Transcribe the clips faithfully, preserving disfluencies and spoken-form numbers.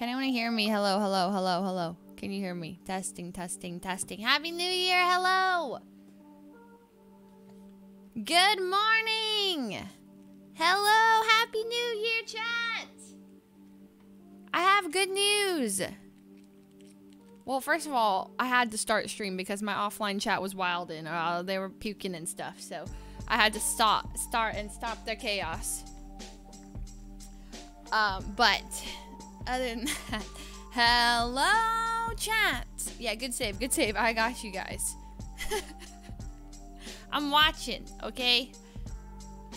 Can anyone hear me? Hello, hello, hello, hello. Can you hear me? Testing, testing, testing. Happy New Year, hello! Good morning! Hello, Happy New Year, chat! I have good news! Well, first of all, I had to start stream because my offline chat was wild and uh, they were puking and stuff, so I had to stop, start and stop their chaos. Um, but... Other than that, hello chat. Yeah, good save, good save. I got you guys. I'm watching, okay?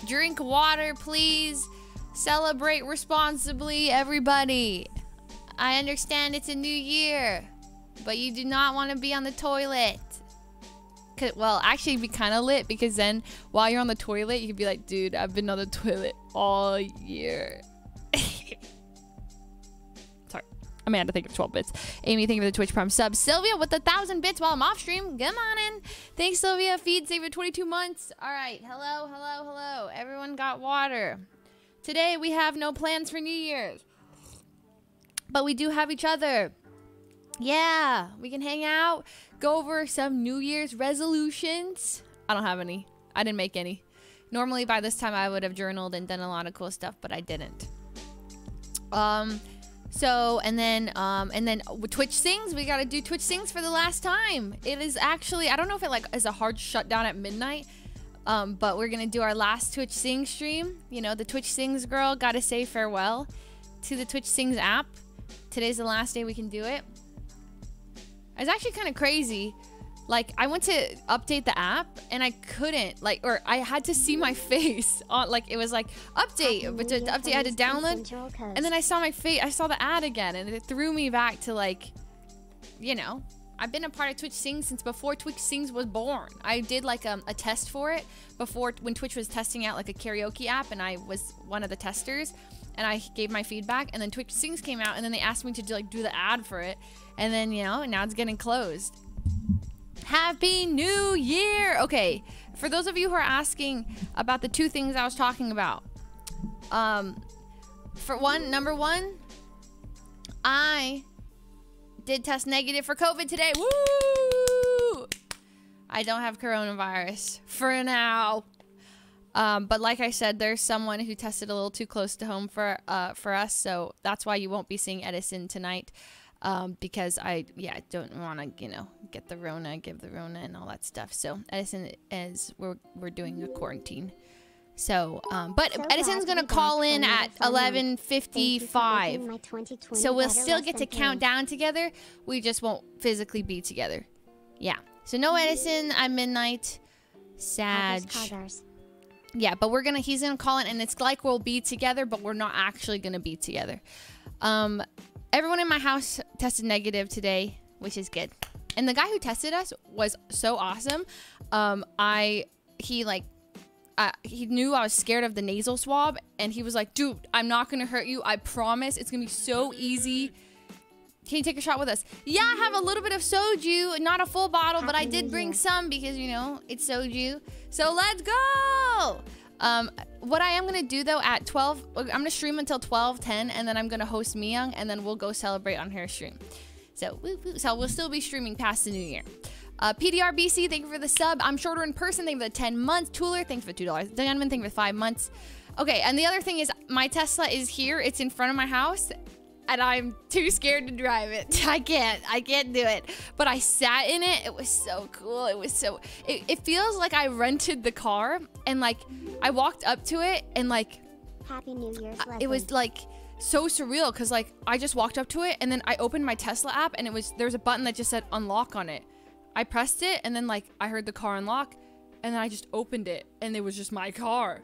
Drink water, please. Celebrate responsibly, everybody. I understand it's a new year, but you do not want to be on the toilet. Could, well, actually, it'd be kind of lit because then while you're on the toilet, you could be like, dude, I've been on the toilet all year. Amanda, think of twelve bits. Amy, thank you for the Twitch Prime sub. Sylvia with a thousand bits while I'm off stream. Come on in. Thanks, Sylvia. Feed save for twenty-two months. All right. Hello, hello, hello. Everyone got water. Today, we have no plans for New Year's. But we do have each other. Yeah. We can hang out. Go over some New Year's resolutions. I don't have any. I didn't make any. Normally, by this time, I would have journaled and done a lot of cool stuff, but I didn't. Um... So, and then, um, and then Twitch Sings, we gotta do Twitch Sings for the last time. It is actually, I don't know if it like is a hard shutdown at midnight, um, but we're gonna do our last Twitch Sings stream. You know, the Twitch Sings girl gotta say farewell to the Twitch Sings app. Today's the last day we can do it. It's actually kind of crazy. Like, I went to update the app and I couldn't, like, or I had to see my face on, like, it was like, update, but to update, I had to download, and then I saw my face, I saw the ad again, and it threw me back to, like, you know, I've been a part of Twitch Sings since before Twitch Sings was born. I did, like, um, a test for it before, when Twitch was testing out, like, a karaoke app, and I was one of the testers, and I gave my feedback, and then Twitch Sings came out, and then they asked me to, do, like, do the ad for it, and then, you know, now it's getting closed. Happy New Year! Okay, for those of you who are asking about the two things I was talking about, um, for one, number one, I did test negative for COVID today. Woo! I don't have coronavirus for now. Um, but like I said, there's someone who tested a little too close to home for uh, for us, so that's why you won't be seeing Edison tonight. Um, because I, yeah, I don't want to, you know, get the Rona, give the Rona and all that stuff. So Edison is, we're, we're doing a quarantine. So, um, but so Edison's going to call in at eleven fifty-five. So we'll still get to count down together. We just won't physically be together. Yeah. So no Edison at midnight. Sad. Yeah, but we're going to, he's going to call in and it's like we'll be together, but we're not actually going to be together. Um... Everyone in my house tested negative today, which is good. And the guy who tested us was so awesome. Um, I, he like, uh, he knew I was scared of the nasal swab and he was like, dude, I'm not gonna hurt you. I promise it's gonna be so easy. Can you take a shot with us? Yeah, I have a little bit of soju, not a full bottle, but I did bring some because you know, it's soju. So let's go. Um, what I am going to do though at twelve, I'm going to stream until twelve ten and then I'm going to host Mi-young and then we'll go celebrate on her stream. So, woo, woo, so we'll still be streaming past the new year. Uh, P D R B C, thank you for the sub. I'm shorter in person, thank you for the ten months. Tooler, thanks for the two dollars. Diamond, thank you for the five months. Okay, and the other thing is my Tesla is here. It's in front of my house and I'm too scared to drive it. I can't, I can't do it. But I sat in it, it was so cool. It was so, it, it feels like I rented the car and like I walked up to it and like, Happy New Year's uh, it was like so surreal. Cause like I just walked up to it and then I opened my Tesla app and it was, there was a button that just said unlock on it. I pressed it and then like I heard the car unlock and then I just opened it and it was just my car.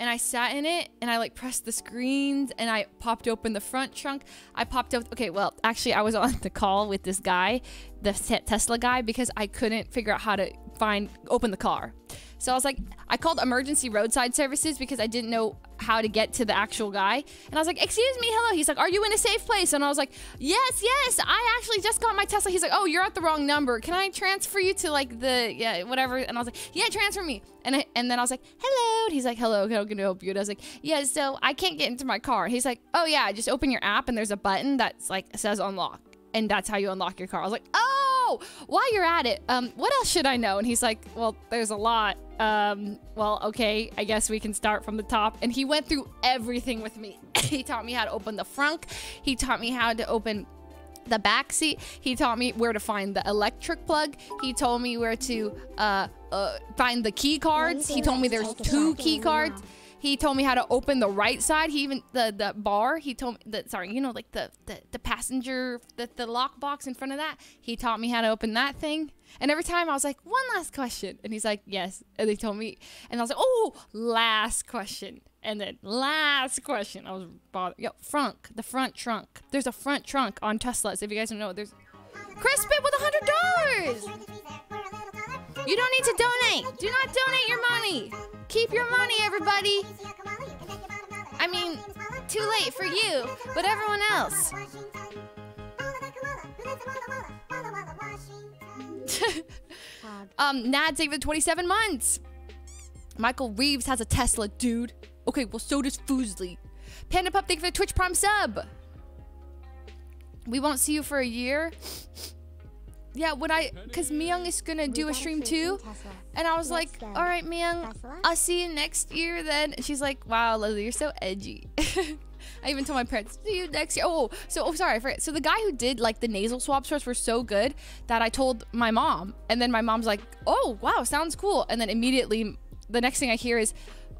And I sat in it and I like pressed the screens and I popped open the front trunk. I popped up. Okay, well, actually I was on the call with this guy, the Tesla guy, because I couldn't figure out how to find, open the car. So I was like, I called emergency roadside services because I didn't know how to get to the actual guy. And I was like, excuse me, hello. He's like, are you in a safe place? And I was like, yes, yes, I actually just got my Tesla. He's like, oh, you're at the wrong number. Can I transfer you to like the, yeah, whatever. And I was like, yeah, transfer me. And, I, and then I was like, hello. episode? He's like, hello, how can I help you? And I was like, yeah, so I can't get into my car. He's like, oh yeah, just open your app and there's a button that's like, says unlock. And that's how you unlock your car. I was like, oh, while you're at it, um, what else should I know? And he's like, well, there's a lot. Um, well, okay, I guess we can start from the top. And he went through everything with me. He taught me how to open the frunk. He taught me how to open the back seat. He taught me where to find the electric plug. He told me where to uh, uh, find the key cards. He told me there's two key cards. He told me how to open the right side. He even the the bar. He told me that. Sorry, you know, like the the, the passenger the the lock box in front of that. He taught me how to open that thing. And every time I was like, one last question. And he's like, yes. And they told me, and I was like, oh, last question. And then last question. I was bothered. Yo, frunk, the front trunk. There's a front trunk on Teslas. If you guys don't know, there's Crispin with a hundred dollars. You don't need to donate. Do not donate your money. Keep your money, everybody. I mean, too late for you, but everyone else. um, Nad's even twenty-seven months. Michael Reeves has a Tesla, dude. Okay, well, so does Fuslie. Panda Pup, thank you for the Twitch Prime sub. We won't see you for a year. Yeah, when I, because Mi-young is going to do a stream too. And I was like, all right, Mi-young, I'll see you next year then. And she's like, wow, Leslie, you're so edgy. I even told my parents, see you next year. Oh, so, oh, sorry, I forgot. So the guy who did like the nasal swab tests were so good that I told my mom. And then my mom's like, oh, wow, sounds cool. And then immediately the next thing I hear is,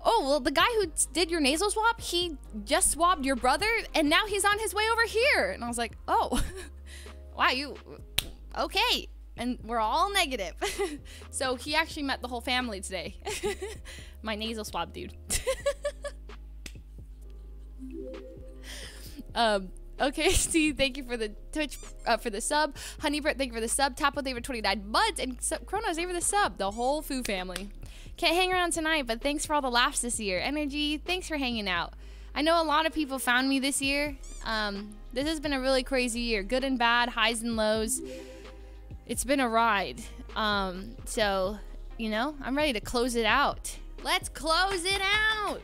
oh, well, the guy who did your nasal swab, he just swabbed your brother and now he's on his way over here. And I was like, oh, wow, you... okay, and we're all negative. So he actually met the whole family today. My nasal swab dude. um okay, Steve, thank you for the Twitch uh, for the sub. Honeybert, thank you for the sub. Tapo, thank you for twenty-nine months, and Chronos, thank you for the sub. The whole Foo family can't hang around tonight, but thanks for all the laughs this year. Energy, thanks for hanging out. I know a lot of people found me this year. Um this has been a really crazy year, good and bad, highs and lows. It's been a ride. Um, so, you know, I'm ready to close it out. Let's close it out.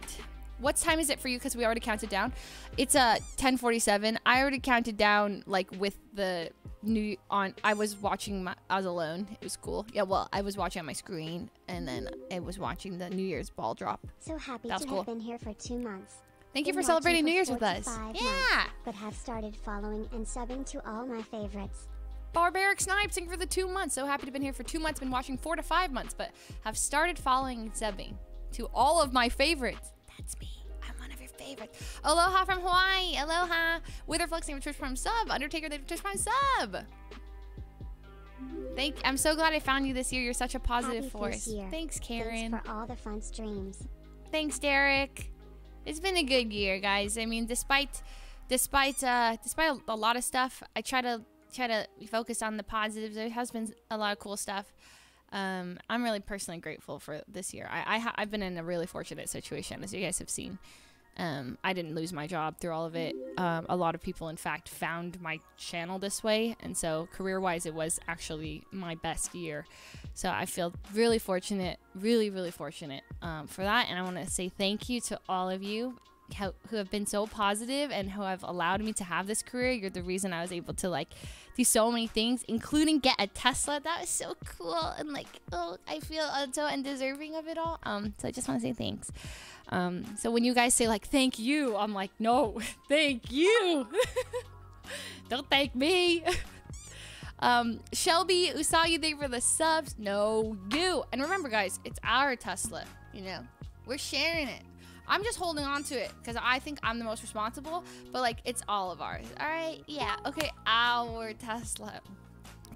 What time is it for you? Because we already counted down. It's uh, ten forty-seven. I already counted down like with the new on. I was watching, my, I was alone. It was cool. Yeah, well, I was watching on my screen and then I was watching the New Year's ball drop. So happy to cool. have been here for two months. Thank you for celebrating New Year's with us. Months, yeah. But have started following and subbing to all my favorites. Barbaric Snipes, thank you for the two months. So happy to been here for two months. Been watching four to five months, but have started following and subbing to all of my favorites. That's me. I'm one of your favorites. Aloha from Hawaii. Aloha. Witherflux, thank you for Twitch Prime sub. Undertaker, thank you for Twitch Prime sub. Thank. I'm so glad I found you this year. You're such a positive happy force. Thanks, Karen. Thanks for all the fun streams. Thanks, Derek. It's been a good year, guys. I mean, despite, despite, uh, despite a, a lot of stuff, I try to. try to focus on the positives. There has been a lot of cool stuff. um I'm really personally grateful for this year. I, I ha I've been in a really fortunate situation, as you guys have seen. um I didn't lose my job through all of it. Um a lot of people in fact found my channel this way, and so career wise it was actually my best year. So I feel really fortunate, really really fortunate um for that. And I want to say thank you to all of you who have been so positive and who have allowed me to have this career. You're the reason I was able to like do so many things, including get a Tesla. That was so cool. And like, oh, I feel so undeserving of it all. Um, so I just want to say thanks. Um, so when you guys say like, thank you, I'm like, no, thank you. Don't thank me. um, Shelby, Usagi, thank you for the subs. No, you. And remember guys, it's our Tesla, you know, we're sharing it. I'm just holding on to it because I think I'm the most responsible, but like it's all of ours. All right, yeah, okay, our Tesla.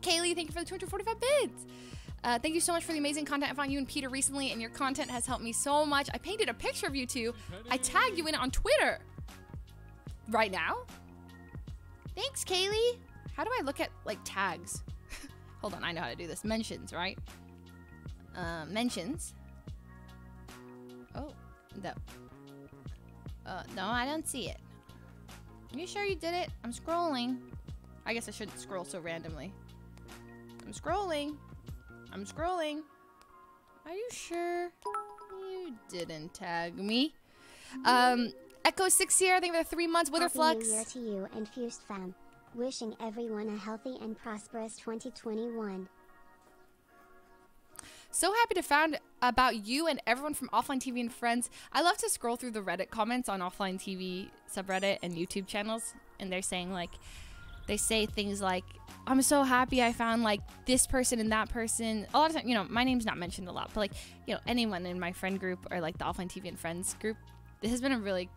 Kaylee, thank you for the two hundred forty-five bits. Uh, thank you so much for the amazing content I found you and Peter recently, and your content has helped me so much. I painted a picture of you two. I tagged you in it on Twitter. Right now? Thanks, Kaylee. How do I look at like tags? Hold on, I know how to do this. Mentions, right? Uh, mentions. Oh. No. Uh, no, I don't see it. Are you sure you did it? I'm scrolling. I guess I shouldn't scroll so randomly. I'm scrolling. I'm scrolling. Are you sure you didn't tag me. Um, Echo six here. I think they're three months. Witherflux. Happy New Year to you and Fused fam. Wishing everyone a healthy and prosperous twenty twenty-one. So happy to found about you and everyone from Offline T V and friends. I love to scroll through the Reddit comments on Offline T V subreddit and YouTube channels, and they're saying like, they say things like, I'm so happy I found like this person and that person. A lot of times, you know, my name's not mentioned a lot, but like, you know, anyone in my friend group or like the Offline T V and friends group. This has been a really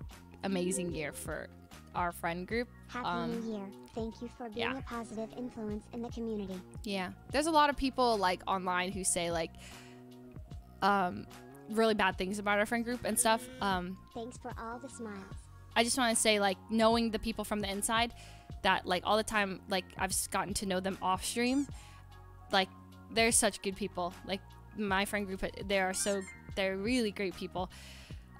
amazing year for our friend group. Happy um, New Year. Thank you for being yeah. a positive influence in the community. Yeah. There's a lot of people like online who say like um, really bad things about our friend group and stuff. Um, Thanks for all the smiles. I just want to say like knowing the people from the inside that like all the time, like I've gotten to know them off stream. Like they're such good people. Like my friend group, they are so, they're really great people.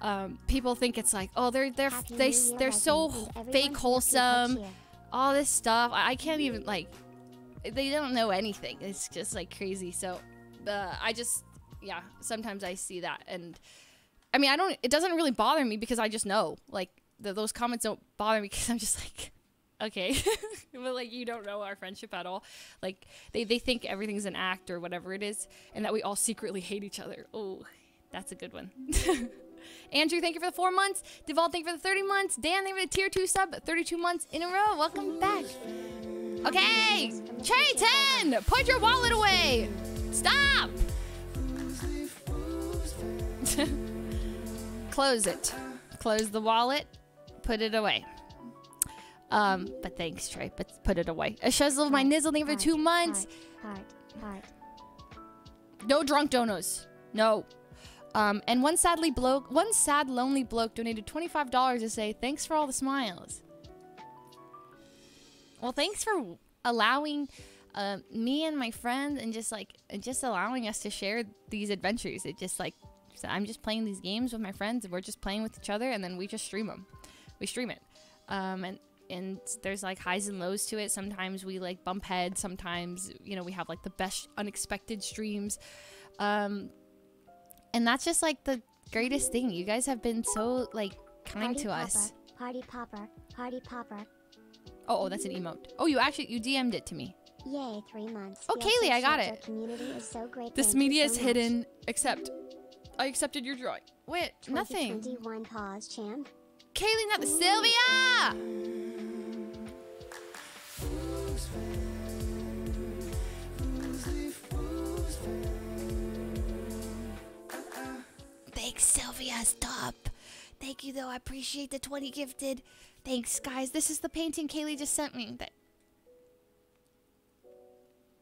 Um, people think it's like, oh, they're they're Happy they Year, they're so fake wholesome, all this stuff. I, I can't even like, they don't know anything. It's just like crazy. So, uh, I just yeah. Sometimes I see that, and I mean, I don't. It doesn't really bother me because I just know like the, those comments don't bother me because I'm just like, okay, but like you don't know our friendship at all. Like they they think everything's an act or whatever it is, and that we all secretly hate each other. Oh, that's a good one. Andrew, thank you for the four months. Deval, thank you for the thirty months. Dan, thank you for the tier two sub, thirty-two months in a row. Welcome back. Okay, Trayton, put your wallet away. Stop. Close it. Close the wallet. Put it away. Um, but thanks, Trey. But put it away. A shizzle, my nizzle, thank you for the two months. No drunk donos. No. Um, and one sadly bloke, one sad lonely bloke donated twenty-five dollars to say, thanks for all the smiles. Well, thanks for allowing uh, me and my friend and just like, just allowing us to share these adventures. It just like, so I'm just playing these games with my friends and we're just playing with each other and then we just stream them. We stream it. Um, and, and there's like highs and lows to it. Sometimes we like bump heads. Sometimes, you know, we have like the best unexpected streams. Um... And that's just like the greatest thing. You guys have been so like kind to us. Party popper, party popper. Oh, oh, that's an emote. Oh, you actually you D M'd it to me. Yay, three months. Oh, Kaylee, I got it. Community is so great. This media is hidden, except I accepted your drawing. Wait, nothing. twenty-one pause, champ. Kaylee, not the Sylvia. Thanks, Sylvia. Stop. Thank you, though. I appreciate the twenty gifted. Thanks, guys. This is the painting Kaylee just sent me. That...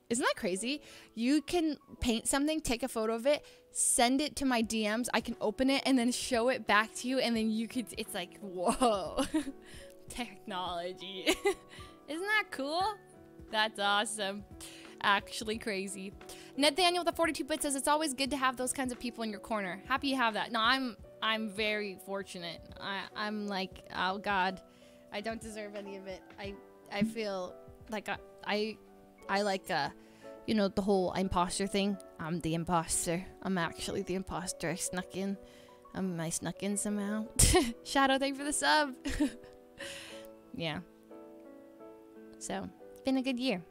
Isn't that crazy? You can paint something, take a photo of it, send it to my D Ms. I can open it and then show it back to you. And then you could... It's like, whoa. Technology. Isn't that cool? That's awesome. Actually crazy. Nathaniel with the forty-two bit says it's always good to have those kinds of people in your corner. Happy you have that. No, I'm I'm very fortunate. I, I'm like, oh God, I don't deserve any of it. I I feel like I I, I like uh, you know, the whole imposter thing. I'm the imposter. I'm actually the imposter. I snuck in. Um, I snuck in somehow. Shadow, thank you for the sub. Yeah. So it's been a good year.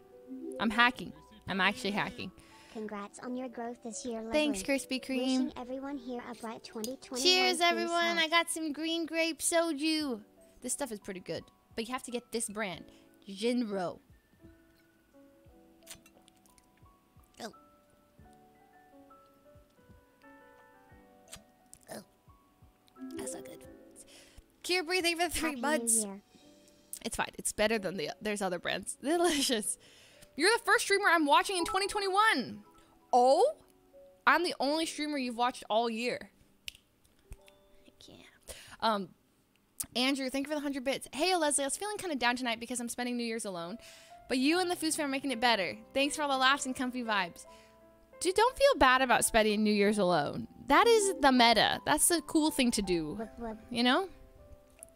I'm hacking. I'm actually hacking. Congrats on your growth this year. Lovely. Thanks, Krispy Kreme. Wishing everyone here a bright twenty twenty-one. Cheers, everyone. I got some green grape soju. This stuff is pretty good, but you have to get this brand, Jinro. Oh. Oh. That's not good. Cure breathing for three Happy months. It's fine. It's better than the. There's other brands. Delicious. You're the first streamer I'm watching in twenty twenty-one. Oh, I'm the only streamer you've watched all year. Yeah. Um, Andrew, thank you for the one hundred bits. Hey, Leslie, I was feeling kind of down tonight because I'm spending New Year's alone. But you and the Foos fan are making it better. Thanks for all the laughs and comfy vibes. Dude, don't feel bad about spending New Year's alone. That is the meta. That's the cool thing to do, you know?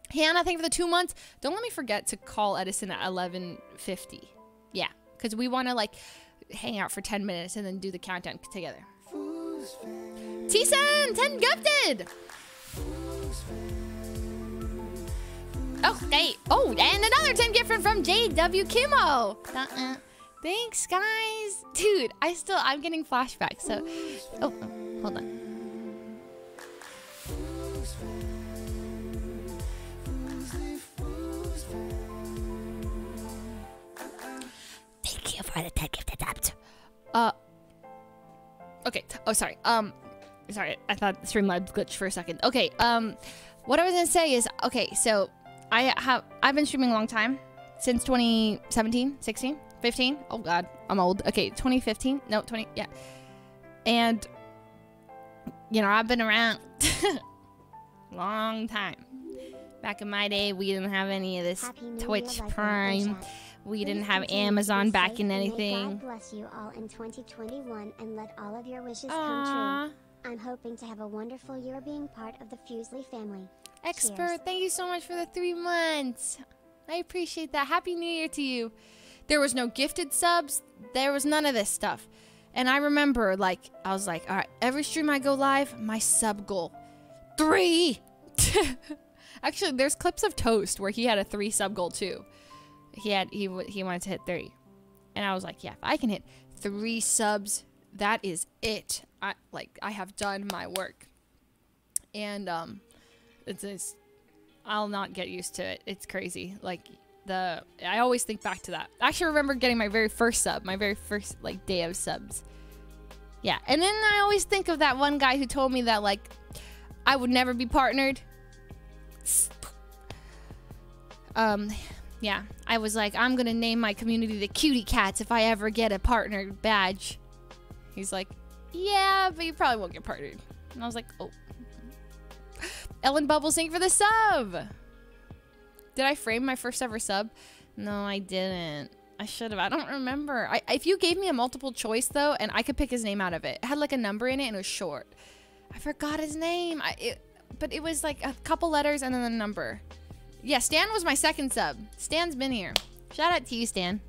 Hannah, thank you for the two months. Don't let me forget to call Edison at eleven fifty. Yeah. Because we want to like hang out for ten minutes and then do the countdown together. T-San, ten gifted! Okay. Oh, and another ten gift from J W Kimo. Uh-uh. Thanks, guys. Dude, I still... I'm getting flashbacks, so... Oh, hold on. Thank you for the ten gifted apps. Uh... Okay. Oh, sorry. Um... Sorry, I thought Streamlabs glitched for a second. Okay, um... What I was gonna say is... Okay, so... I have, I've been streaming a long time, since twenty seventeen, sixteen, fifteen, oh god, I'm old, okay, twenty fifteen, no, twenty, yeah, and, you know, I've been around long time. Back in my day, we didn't have any of this Twitch Prime, we didn't have Amazon backing anything. God bless you all in twenty twenty-one, and let all of your wishes come true. I'm hoping to have a wonderful year being part of the Fuslie family. Expert, cheers. Thank you so much for the three months. I appreciate that. Happy New Year to you. There was no gifted subs. There was none of this stuff. And I remember, like, I was like, all right, every stream I go live, my sub goal, three. Actually, there's clips of Toast where he had a three sub goal too. He had he he wanted to hit three, and I was like, yeah, if I can hit three subs, that is it. I like I have done my work. And um. It's, it's, I'll not get used to it. It's crazy. Like the, I always think back to that. I actually remember getting my very first sub, my very first like day of subs. Yeah, and then I always think of that one guy who told me that like I would never be partnered. Um, yeah, I was like, I'm gonna name my community the Cutie Cats if I ever get a partnered badge. He's like, yeah, but you probably won't get partnered. And I was like, oh. Ellen Bubbles, thank you for the sub! Did I frame my first ever sub? No, I didn't. I should have. I don't remember. I, if you gave me a multiple choice, though, and I could pick his name out of it. It had, like, a number in it, and it was short. I forgot his name. I, it, but it was, like, a couple letters and then a number. Yeah, Stan was my second sub. Stan's been here. Shout out to you, Stan.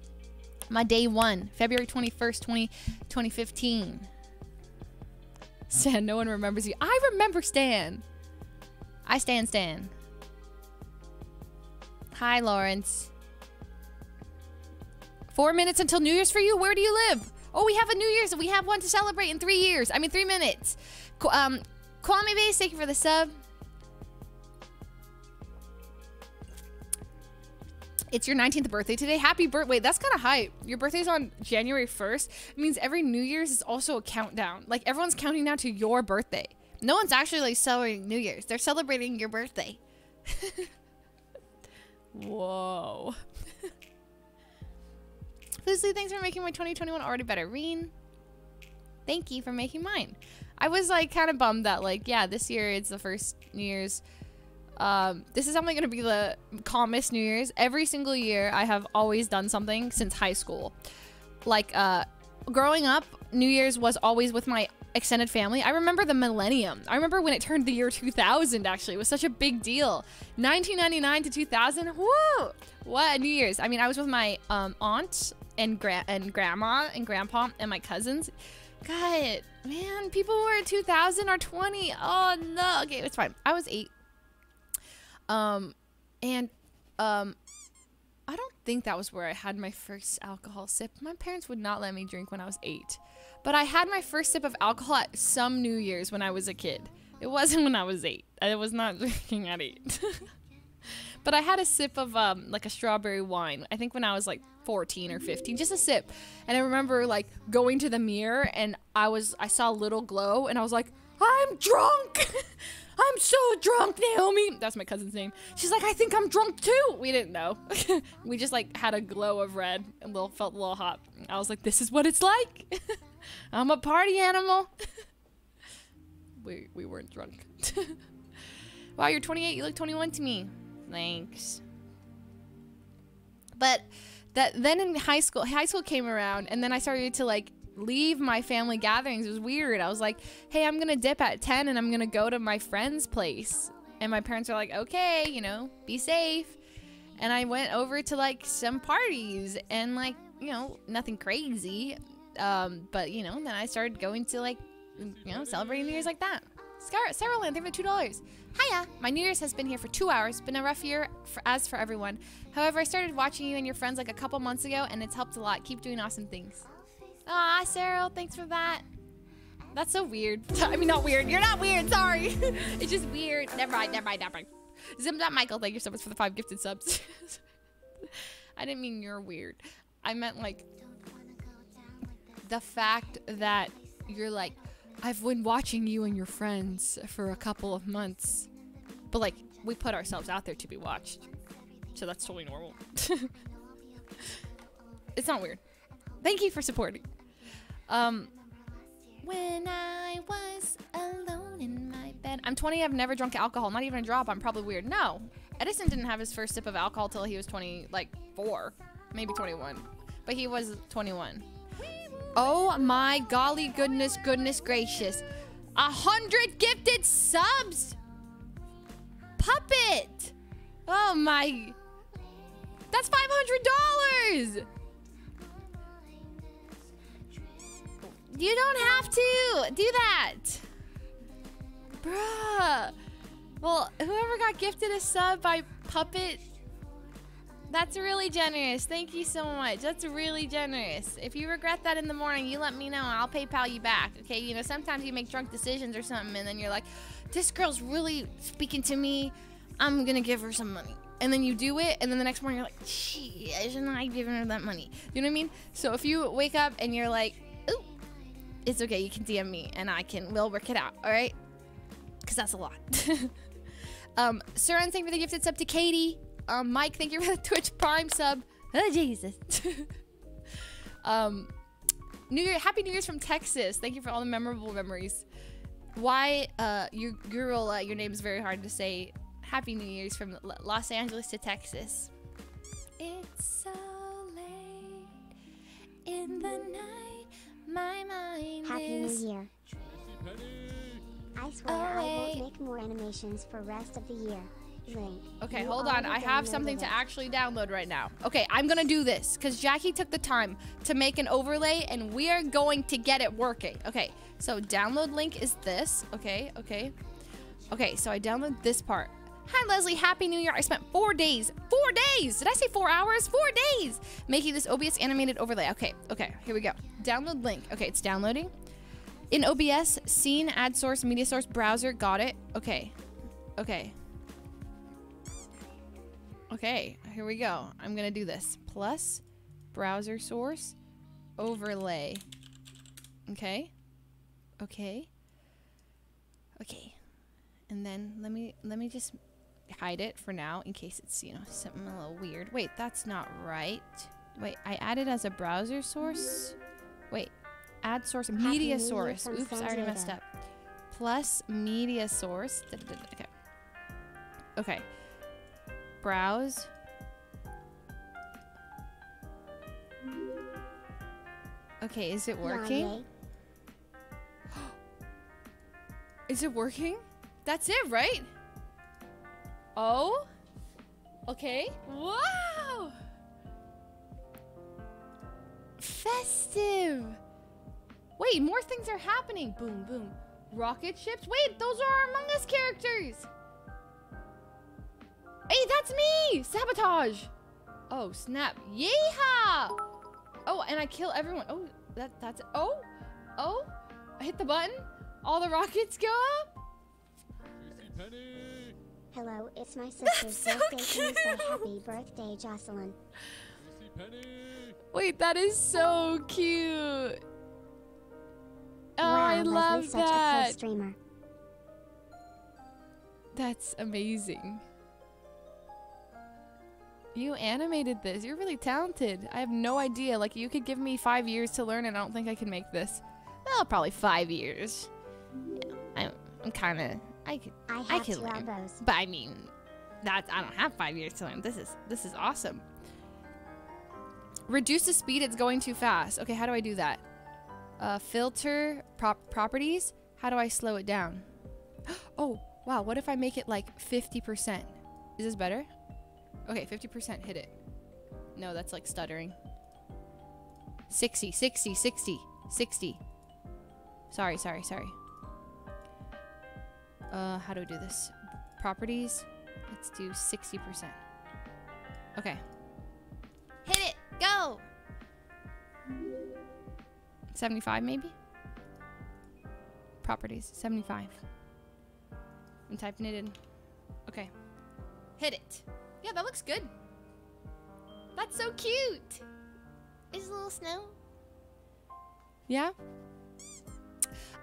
My day one, February twenty-first, twenty fifteen. Stan, no one remembers you. I remember Stan. I stan stan. Hi, Lawrence. Four minutes until New Year's for you? Where do you live? Oh, we have a New Year's. We have one to celebrate in three years. I mean, three minutes. Qu um, Kwame Base, thank you for the sub. It's your nineteenth birthday today. Happy birthday. Wait, that's kind of hype. Your birthday's on January first. It means every New Year's is also a countdown. Like, everyone's counting down to your birthday. No one's actually like celebrating New Year's. They're celebrating your birthday. Whoa. Fuslie, thanks for making my twenty twenty-one already better. Reen, thank you for making mine. I was like kind of bummed that like, yeah, this year it's the first New Year's. Um, this is only going to be the calmest New Year's. Every single year I have always done something since high school. Like uh, growing up, New Year's was always with my extended family. I remember the millennium. I remember when it turned the year two thousand, actually. It was such a big deal. nineteen ninety-nine to two thousand. Woo! What a New Year's. I mean, I was with my um, aunt and, gra and grandma and grandpa and my cousins. God, man, people were at two thousand or twenty. Oh, no. Okay, it's fine. I was eight. Um, and um, I don't think that was where I had my first alcohol sip. My parents would not let me drink when I was eight. But I had my first sip of alcohol at some New Year's when I was a kid. It wasn't when I was eight. I was not drinking at eight. But I had a sip of um, like a strawberry wine. I think when I was like fourteen or fifteen, just a sip. And I remember like going to the mirror and I was I saw a little glow and I was like, I'm drunk. I'm so drunk, Naomi. That's my cousin's name. She's like, I think I'm drunk too. We didn't know. We just like had a glow of red and little felt a little hot. I was like, this is what it's like. I'm a party animal. we, we weren't drunk. Wow, you're twenty-eight. You look twenty-one to me. Thanks. But that then in high school, high school came around, and then I started to like leave my family gatherings. It was weird. I was like, hey, I'm going to dip at ten, and I'm going to go to my friend's place. And my parents were like, okay, you know, be safe. And I went over to like some parties and like, you know, nothing crazy. Um, but, you know, then I started going to, like, you know, celebrating New Year's like that. Sarah Land, thank you for two dollars. Hiya! My New Year's has been here for two hours. Been a rough year for, as for everyone. However, I started watching you and your friends like a couple months ago, and it's helped a lot. Keep doing awesome things. Ah, Sarah, thanks for that. That's so weird. I mean, not weird. You're not weird, sorry. It's just weird. Never mind, never mind, never mind. Zim.Michael, thank you so much for the five gifted subs. I didn't mean you're weird. I meant, like, the fact that you're like, I've been watching you and your friends for a couple of months. But, like, we put ourselves out there to be watched. So that's totally normal. It's not weird. Thank you for supporting. Um, when I was alone in my bed. I'm twenty, I've never drunk alcohol. Not even a drop, I'm probably weird. No. Edison didn't have his first sip of alcohol till he was twenty, like, four. Maybe twenty-one. But he was twenty-one. Oh my golly goodness, goodness gracious. A hundred gifted subs! Puppet! Oh my... That's five hundred dollars! You don't have to do that! Bruh! Well, whoever got gifted a sub by Puppet... That's really generous. Thank you so much. That's really generous. If you regret that in the morning, you let me know and I'll PayPal you back. Okay, you know, sometimes you make drunk decisions or something and then you're like, this girl's really speaking to me. I'm gonna give her some money. And then you do it and then the next morning you're like, gee, I shouldn't have given her that money. You know what I mean? So if you wake up and you're like, ooh, it's okay, you can D M me and I can, we'll work it out, all right? Because that's a lot. um, Suran, thank you for the gifted sub to Katie. Um, Mike, thank you for the Twitch Prime sub. Oh, Jesus. um, New Year, Happy New Year's from Texas. Thank you for all the memorable memories. Why, uh, your gorilla, your name's very hard to say. Happy New Year's from L Los Angeles to Texas. It's so late in the night. My mind Happy is New Year. I swear away. I won't make more animations for rest of the year. Okay, you hold on. I have something to actually download right now. Okay, I'm gonna do this because Jackie took the time to make an overlay and we are going to get it working. Okay, so download link is this. Okay, okay. Okay, so I download this part. Hi, Leslie. Happy New Year. I spent four days. Four days. Did I say four hours? Four days making this O B S animated overlay. Okay, okay. Here we go. Download link. Okay, it's downloading. In O B S, scene, add source, media source, browser. Got it. Okay, okay. Okay, here we go. I'm gonna do this. Plus, browser source, overlay. Okay. Okay. Okay. And then let me let me just hide it for now in case it's, you know, something a little weird. Wait, that's not right. Wait, I added as a browser source. Wait, add source, media source. Oops, I already messed up. Plus media source. Okay. Okay. Browse. Okay, is it working? Is it working? That's it, right? Oh. Okay. Wow. Festive. Wait, more things are happening. Boom, boom. Rocket ships. Wait, those are our Among Us characters. Hey, that's me! Sabotage! Oh, snap. Yeehaw! Oh, and I kill everyone. Oh, that, that's... Oh! Oh! I hit the button. All the rockets go up. Hello, it's my sister's so birthday. Can you say happy birthday, Jocelyn? Wait, that is so cute. Oh, wow, I love Leslie's that. Such a cool streamer. That's amazing. You animated this. You're really talented. I have no idea. Like, you could give me five years to learn, and I don't think I can make this. Well, probably five years. Yeah, I'm, I'm kind of. I could. I, have I could learn. Elbows. But I mean, that's. I don't have five years to learn. This is. This is awesome. Reduce the speed. It's going too fast. Okay, how do I do that? Uh, filter prop properties. How do I slow it down? Oh, wow. What if I make it like fifty percent? Is this better? Okay, fifty percent, hit it. No, that's like stuttering. sixty, sixty, sixty, sixty. Sorry, sorry, sorry. Uh, how do we do this? Properties. Let's do sixty percent. Okay. Hit it! Go! seventy-five maybe? Properties. seventy-five. I'm typing it in. Okay. Hit it. Yeah, that looks good. That's so cute! Is a little snow? Yeah?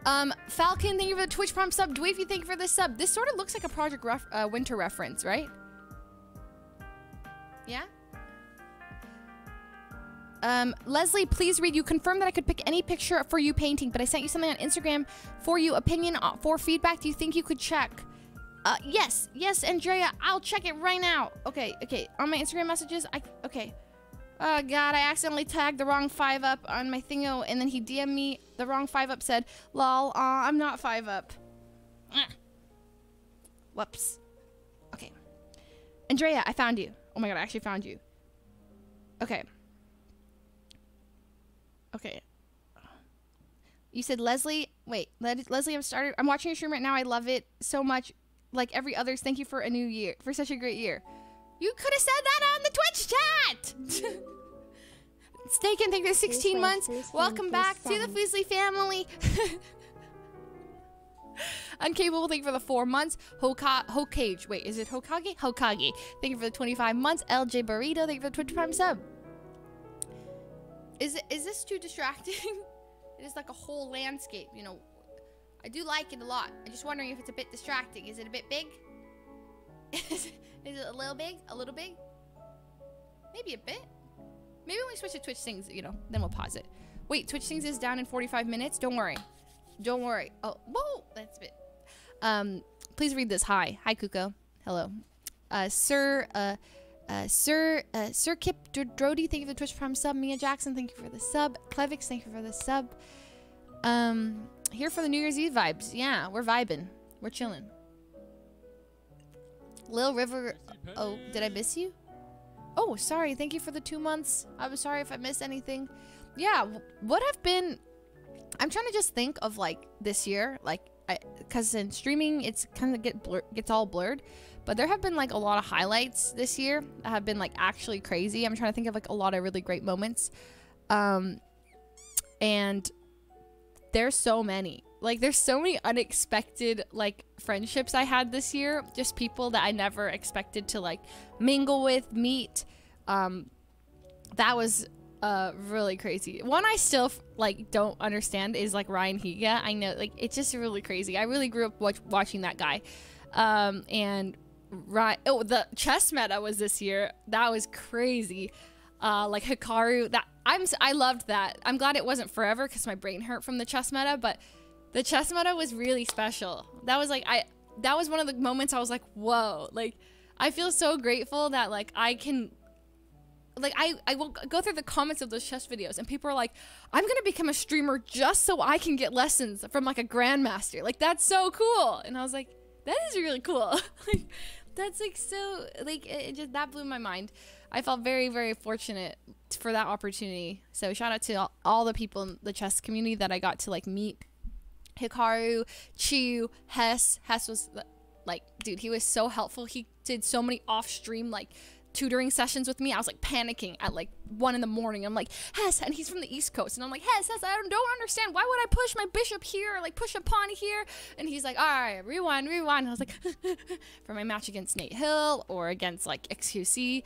Um, Falcon, thank you for the Twitch Prime sub. Dweefy, thank you for this sub. This sort of looks like a Project ref uh, Winter reference, right? Yeah? Um, Leslie, please read. You confirmed that I could pick any picture for you painting, but I sent you something on Instagram for you, opinion for feedback. Do you think you could check? Uh, yes. Yes, Andrea, I'll check it right now. Okay, okay. On my Instagram messages, I... Okay. Oh, God, I accidentally tagged the wrong five up on my thingo, and then he D M'd me. The wrong five up said, lol, uh, I'm not five up. Ah. Whoops. Okay. Andrea, I found you. Oh, my God, I actually found you. Okay. Okay. You said, Leslie, wait, Le Leslie, I'm started. I'm watching your stream right now. I love it so much. Like every others, thank you for a new year, for such a great year. You could have said that on the Twitch chat! Snaken, thank you for sixteen months. Welcome back to the Fuslie family. Uncapable, thank you for the four months. Hoka Hokage, wait, is it Hokage? Hokage, thank you for the twenty-five months. L J Burrito, thank you for the Twitch Prime sub. Is, it, is this too distracting? It is like a whole landscape, you know. I do like it a lot. I'm just wondering if it's a bit distracting. Is it a bit big? Is it a little big? A little big? Maybe a bit? Maybe when we switch to Twitch Sings, you know, then we'll pause it. Wait, Twitch Sings is down in forty-five minutes? Don't worry. Don't worry. Oh, whoa! That's a bit... Um, please read this. Hi. Hi, Kuko. Hello. Uh, Sir... Uh... Uh, Sir, uh, Sir Kip Drody, thank you for the Twitch Prime sub. Mia Jackson, thank you for the sub. Clevix, thank you for the sub. Um, here for the New Year's Eve vibes. Yeah, we're vibing. We're chilling. Lil River, oh, did I miss you? Oh, sorry. Thank you for the two months. I was sorry if I missed anything. Yeah, what have been... I'm trying to just think of, like, this year. Like, I, because in streaming, it's kind of get blur gets all blurred. But there have been, like, a lot of highlights this year that have been, like, actually crazy. I'm trying to think of, like, a lot of really great moments. Um, and there's so many. Like, there's so many unexpected, like, friendships I had this year. Just people that I never expected to, like, mingle with, meet. Um, that was uh, really crazy. One I still, like, don't understand is, like, Ryan Higa. I know, like, it's just really crazy. I really grew up watch watching that guy. Um, and... Right. Oh, the chess meta was this year. That was crazy. Uh, like Hikaru. That I'm. I loved that. I'm glad it wasn't forever because my brain hurt from the chess meta. But the chess meta was really special. That was like I. That was one of the moments I was like, whoa. Like, I feel so grateful that like I can. Like I. I will go through the comments of those chess videos and people are like, I'm gonna become a streamer just so I can get lessons from like a grandmaster. Like that's so cool. And I was like, that is really cool. Like. That's like so like it, it just that blew my mind. I felt very very fortunate for that opportunity. So shout out to all, all the people in the chess community that I got to like meet. Hikaru, Chiu, Hess. Hess was like, dude, he was so helpful. He did so many off stream like tutoring sessions with me. I was like panicking at like one in the morning. I'm like, Hess, and he's from the East Coast, and I'm like, Hess, Hess, I don't understand. Why would I push my bishop here, or like push a pawn here? And he's like, all right, rewind, rewind. And I was like, for my match against Nate Hill or against like X Q C,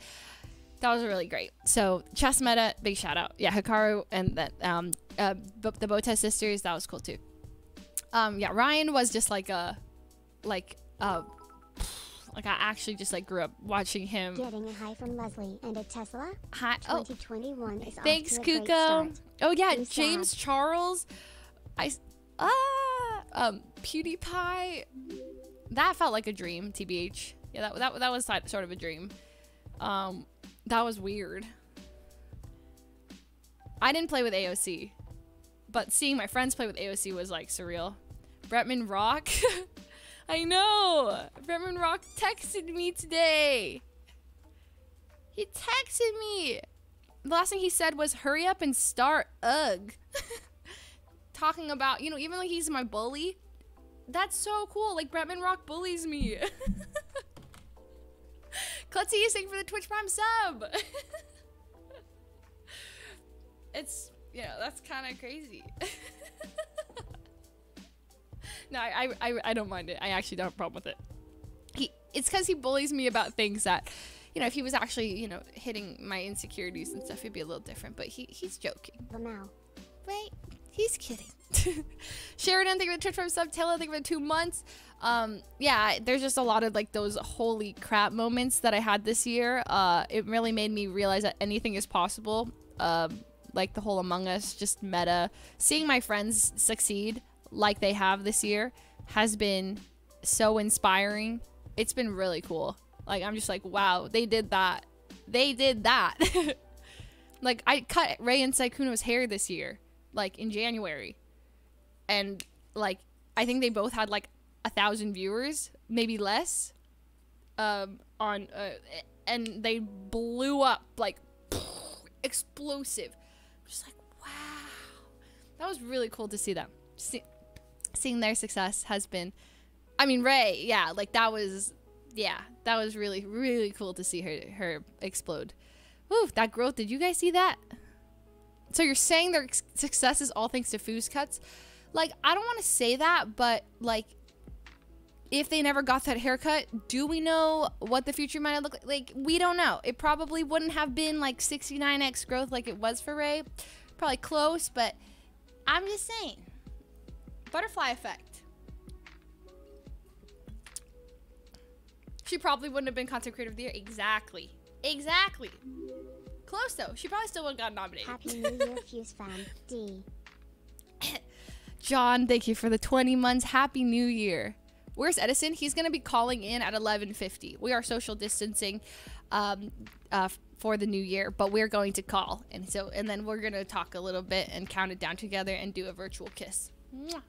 that was really great. So chess meta, big shout out. Yeah, Hikaru and that um uh, the Botez sisters, that was cool too. Um, yeah, Ryan was just like a like uh. Like, I actually just, like, grew up watching him. Getting a hi from Leslie and a Tesla. Hi. Oh. twenty twenty-one is thanks, Kuko. Oh, yeah. Be James sad. Charles. I... Ah! Um, PewDiePie. That felt like a dream, T B H. Yeah, that, that, that was sort of a dream. Um, that was weird. I didn't play with A O C. But seeing my friends play with A O C was, like, surreal. Bretman Rock. I know! Bretman Rock texted me today! He texted me! The last thing he said was, hurry up and start, ugh! talking about, you know, even though he's my bully, that's so cool. Like, Bretman Rock bullies me. Klutzy, you sing for the Twitch Prime sub. It's, you know, that's kind of crazy. No, I, I, I don't mind it. I actually don't have a problem with it. He, it's because he bullies me about things that, you know, if he was actually, you know, hitting my insecurities and stuff, it'd be a little different. But he, he's joking. For now. Right? He's kidding. Sheridan, thank you for the Twitch Prime sub. Taylor, thank you for the two months. Um, yeah, there's just a lot of, like, those holy crap moments that I had this year. Uh, it really made me realize that anything is possible. Um, like, the whole Among Us, just meta. Seeing my friends succeed like they have this year has been so inspiring. It's been really cool. Like, I'm just like, wow, they did that. They did that. Like, I cut Ray and Saikuno's hair this year, like, in January. And, like, I think they both had, like, a thousand viewers, maybe less, um, on, uh, and they blew up, like, explosive. I'm just like, wow. That was really cool to see them. See, seeing their success has been, I mean, Ray, yeah, like, that was, yeah, that was really, really cool to see her, her explode. Woo, that growth, did you guys see that? So you're saying their success is all thanks to Fuse cuts? Like, I don't want to say that, but, like, if they never got that haircut, do we know what the future might have looked like? Like, we don't know. It probably wouldn't have been, like, sixty-nine X growth like it was for Ray. Probably close, but I'm just saying. Butterfly effect. She probably wouldn't have been content creator of the year. Exactly. Exactly. Close though. She probably still wouldn't have gotten nominated. Happy New Year, Fuse fan. D. John, thank you for the twenty months. Happy New Year. Where's Edison? He's gonna be calling in at eleven fifty. We are social distancing um, uh, for the new year, but we're going to call, and so and then we're gonna talk a little bit and count it down together and do a virtual kiss. Mwah.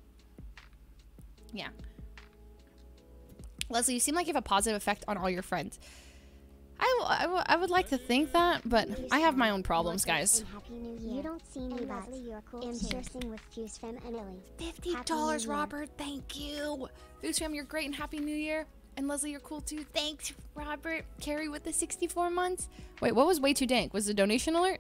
Yeah. Leslie, you seem like you have a positive effect on all your friends. I, w I, w I would like to think that, but I have my own problems, guys. You don't see me, but I'm sourcing with FuseFam and Ellie. fifty dollars, Robert. Thank you. FuseFam, you're great and happy new year. And Leslie, you're cool too. Thanks, Robert. Carrie with the sixty-four months. Wait, what was way too dank? Was the donation alert?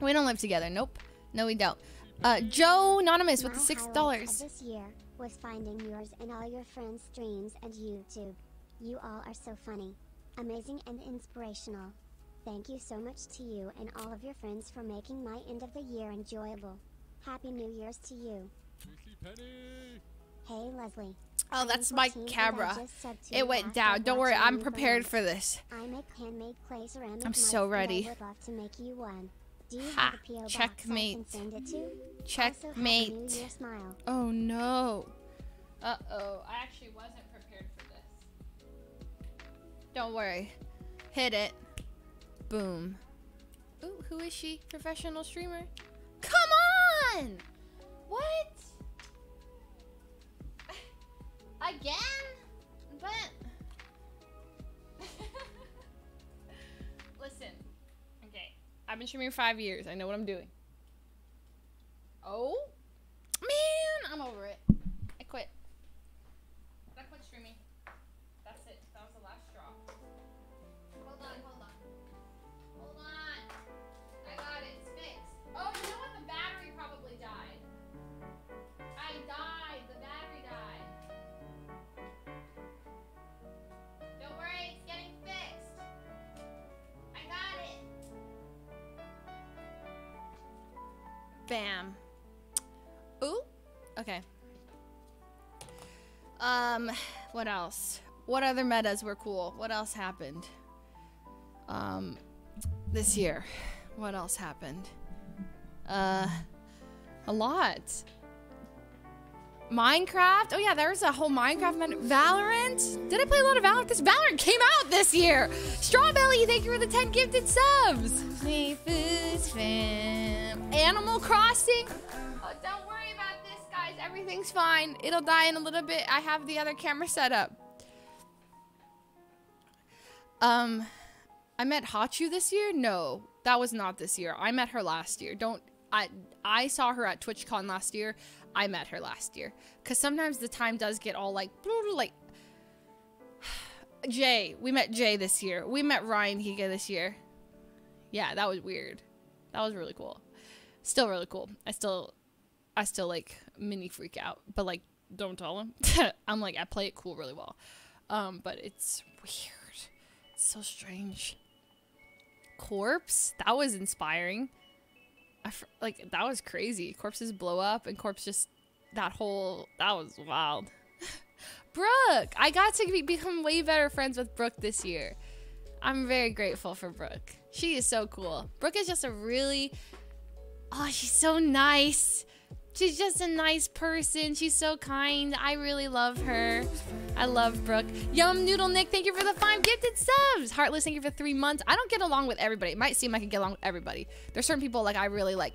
We don't live together. Nope. No, we don't. Uh, Joe Anonymous with the six dollars. This year was finding yours and all your friends' streams and YouTube. You all are so funny, amazing, and inspirational. Thank you so much to you and all of your friends for making my end of the year enjoyable. Happy New Year's to you. Penny. Hey, Leslie. Oh, that's my camera. It went down. Don't worry, I'm prepared for this. I make handmade clay ceramic. I'm so ready. I would love to make you one. Do you ha, have a P O box checkmate. I can send it to? Checkmate. Also, Happy New Year smile. Oh, no. Uh-oh. I actually wasn't. Don't worry. Hit it. Boom. Ooh, who is she? Professional streamer. Come on! What? Again? But... Listen. Okay. I've been streaming for five years. I know what I'm doing. Oh? Man, I'm over it. I quit. I quit streaming. Bam. Ooh. Okay. Um, what else? What other metas were cool? What else happened? Um, this year. What else happened? Uh, a lot. Minecraft? Oh yeah, there was a whole Minecraft meta. Valorant? Did I play a lot of Valorant? This Valorant came out this year! Strawbelly, thank you for the ten gifted subs! Me Foods fan. Animal Crossing. Oh, don't worry about this, guys. Everything's fine. It'll die in a little bit. I have the other camera set up. Um, I met Hachu this year? No, that was not this year. I met her last year. Don't I I saw her at TwitchCon last year. I met her last year. Cause sometimes the time does get all like, like Jay. We met Jay this year. We met Ryan Higa this year. Yeah, that was weird. That was really cool. Still really cool. I still, I still like mini freak out, but like don't tell him. I'm like, I play it cool really well. Um, but it's weird. It's so strange. Corpse, that was inspiring. I fr like that was crazy. Corpses blow up and Corpse just that whole that was wild. Brooke, I got to be become way better friends with Brooke this year. I'm very grateful for Brooke. She is so cool. Brooke is just a really oh, she's so nice. She's just a nice person. She's so kind. I really love her. I love Brooke. Yum Noodle Nick, thank you for the five gifted subs. Heartless, thank you for three months. I don't get along with everybody. It might seem I can get along with everybody. There's certain people like I really like.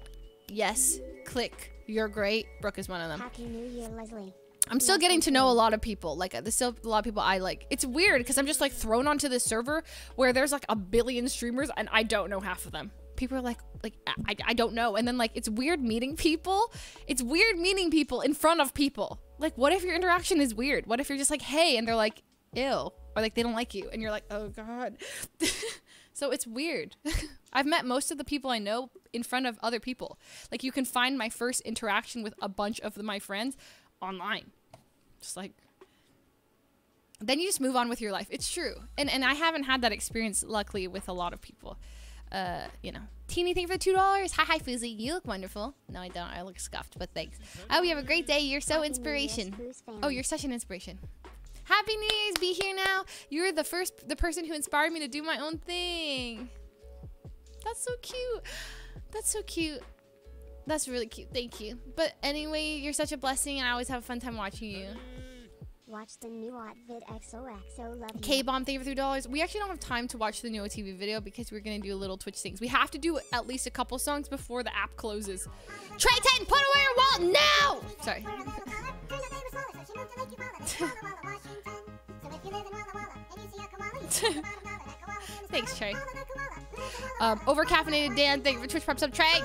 Yes, click. You're great. Brooke is one of them. Happy New Year, Leslie. I'm still getting to know a lot of people. Like there's still a lot of people I like. It's weird because I'm just like thrown onto this server where there's like a billion streamers and I don't know half of them. People are like, like I, I don't know. And then like, it's weird meeting people. It's weird meeting people in front of people. Like, what if your interaction is weird? What if you're just like, hey, and they're like, ew. Or like, they don't like you. And you're like, oh God. So it's weird. I've met most of the people I know in front of other people. Like you can find my first interaction with a bunch of my friends online. Just like, then you just move on with your life. It's true. And, and I haven't had that experience, luckily, with a lot of people. Uh, you know, teeny thing for two dollars. Hi, hi, Fuslie. You look wonderful. No, I don't. I look scuffed, but thanks. I hope you have a great day. You're so inspiration. Oh, you're such an inspiration. Happy New Year's. Be here now. You're the first, the person who inspired me to do my own thing. That's so cute. That's so cute. That's really cute. Thank you. But anyway, you're such a blessing, and I always have a fun time watching you. Watch the new outfit. X O X O love you. K-Bomb, thank you for three dollars. We actually don't have time to watch the new O T V video because we're going to do a little Twitch Sings. We have to do at least a couple songs before the app closes. Trayton, put away your wallet now! Sorry. Thanks, Trey. Um, Overcaffeinated Dan, thank you for Twitch Prime sub, Trey.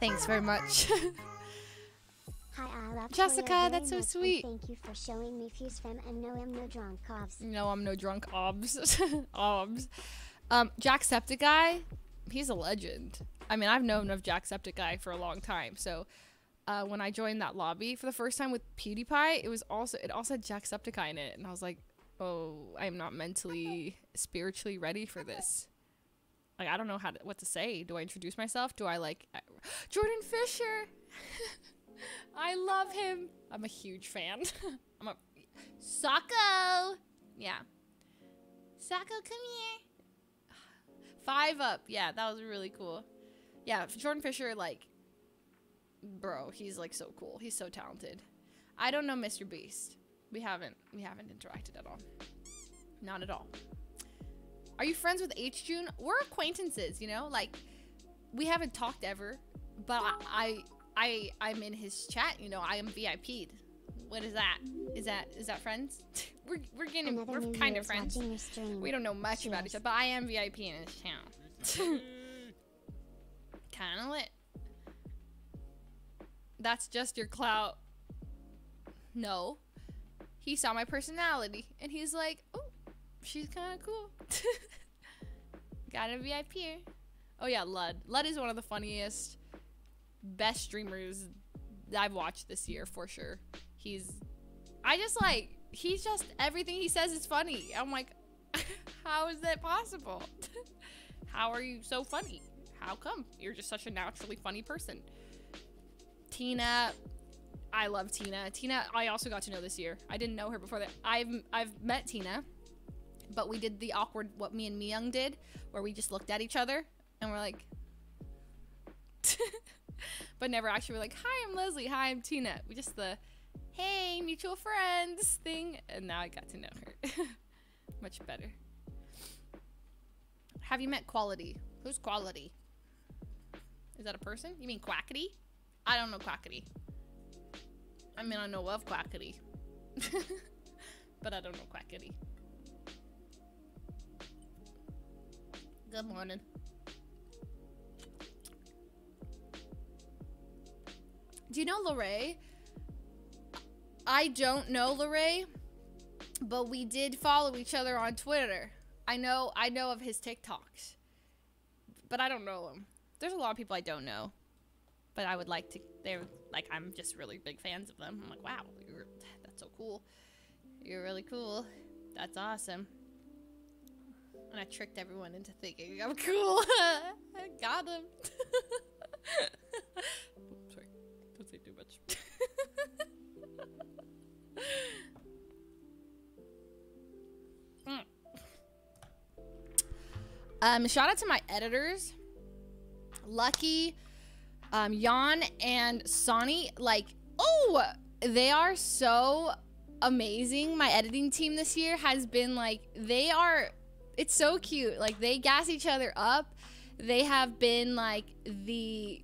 Thanks very much. Hi, I love Jessica, that's so sweet. Thank you for showing me Fuse Femme and no, I'm no drunk obs. No, I'm no drunk obs. obs. Um, Jacksepticeye, he's a legend. I mean, I've known of Jacksepticeye for a long time. So uh, when I joined that lobby for the first time with PewDiePie, it was also it also had Jacksepticeye in it, and I was like, oh, I am not mentally, spiritually ready for this. Like, I don't know how to, what to say. Do I introduce myself? Do I like Jordan Fisher? I love him. I'm a huge fan. I'm a Socko. Yeah. Socko, come here. Five up. Yeah, that was really cool. Yeah, Jordan Fisher, like, bro, he's like so cool. He's so talented. I don't know Mister Beast. We haven't we haven't interacted at all. Not at all. Are you friends with H June? We're acquaintances, you know? Like, we haven't talked ever, but I, I I, I'm in his chat, you know, I am V I P'd. What is that? Is that, is that friends? we're, we're getting, Another we're kind of friends. We don't know much Cheers. about each other, but I am V I P in his channel. Kinda lit. That's just your clout. No. He saw my personality and he's like, oh, she's kinda cool. Got a V I P here. Oh yeah, Lud. Lud is one of the funniest, best streamers I've watched this year for sure. He's I just like he's just everything he says is funny. I'm like, how is that possible? How are you so funny? How come? You're just such a naturally funny person. Tina, I love Tina. Tina, I also got to know this year. I didn't know her before that. I've I've met Tina, but we did the awkward what me and Mi-young did where we just looked at each other and we're like but never actually were like, hi, I'm Leslie. Hi, I'm Tina. We just the, hey, mutual friends thing. And now I got to know her. Much better. Have you met Quality? Who's Quality? Is that a person? You mean Quackity? I don't know Quackity. I mean, I know of Quackity. But I don't know Quackity. Good morning. Do you know Larray? I don't know Larray, but we did follow each other on Twitter. I know, I know of his TikToks, but I don't know him. There's a lot of people I don't know, but I would like to. They're like, I'm just really big fans of them. I'm like, wow, you're, that's so cool. You're really cool. That's awesome. And I tricked everyone into thinking I'm cool. I got him. Oops, sorry, don't say too much. mm. Um, shout out to my editors, Lucky, um, Jan, and Sonny. Like, oh, they are so amazing. My editing team this year has been like, they are, it's so cute. Like, they gas each other up. They have been like the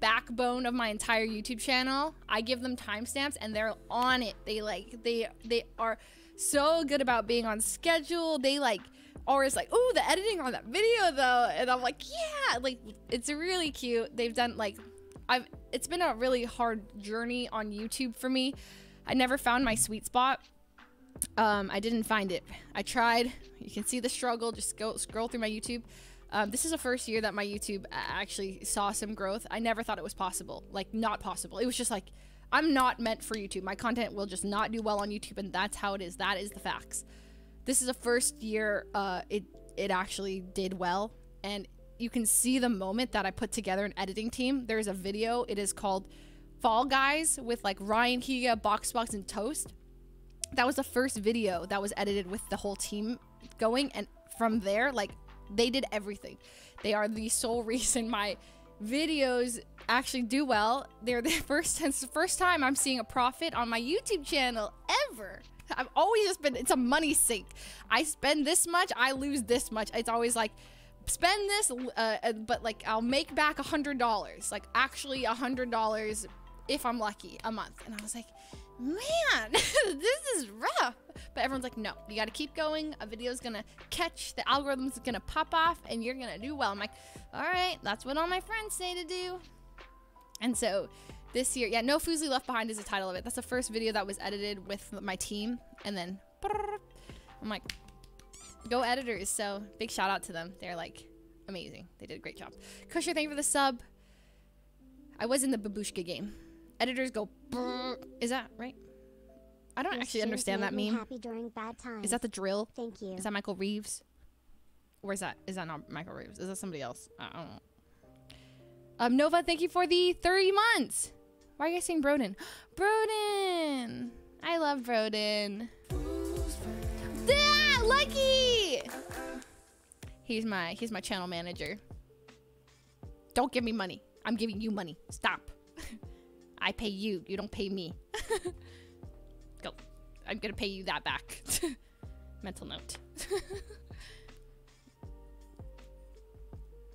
backbone of my entire YouTube channel. I give them timestamps and they're on it. They like, they, they are so good about being on schedule. They like, always like, oh, the editing on that video though. And I'm like, yeah, like it's really cute. They've done like, I've, it's been a really hard journey on YouTube for me. I never found my sweet spot. Um, I didn't find it. I tried, you can see the struggle. Just go scroll through my YouTube. Um, this is the first year that my YouTube actually saw some growth. I never thought it was possible, like not possible. It was just like, I'm not meant for YouTube. My content will just not do well on YouTube, and that's how it is. That is the facts. This is the first year uh, it, it actually did well, and you can see the moment that I put together an editing team. There's a video, it is called Fall Guys with like Ryan Higa, Boxbox, and Toast. That was the first video that was edited with the whole team going, and from there, like, they did everything. They are the sole reason my videos actually do well. They're the first, since the first time I'm seeing a profit on my YouTube channel ever. I've always just been, it's a money sink. I spend this much, I lose this much. It's always like, spend this, uh, but like I'll make back a hundred dollars, like actually a hundred dollars if I'm lucky a month. And I was like, man, this is rough. But everyone's like, no, you got to keep going. A video's going to catch, the algorithm's going to pop off, and you're going to do well. I'm like, all right, that's what all my friends say to do. And so this year, yeah, No Fuslie Left Behind is the title of it. That's the first video that was edited with my team. And then I'm like, go editors. So big shout out to them. They're like amazing. They did a great job. Kusher, thank you for the sub. I was in the babushka game. Editors go, brr. Is that right? I don't actually understand that meme. Happy during bad times. Is that the drill? Thank you. Is that Michael Reeves? Or is that, is that not Michael Reeves? Is that somebody else? I don't know. Um, Nova, thank you for the thirty months. Why are you guys saying Brodin? Brodin! I love Brodin. Ah, Lucky! He's my, he's my channel manager. Don't give me money. I'm giving you money. Stop. I pay you. You don't pay me. Go. I'm gonna pay you that back. Mental note.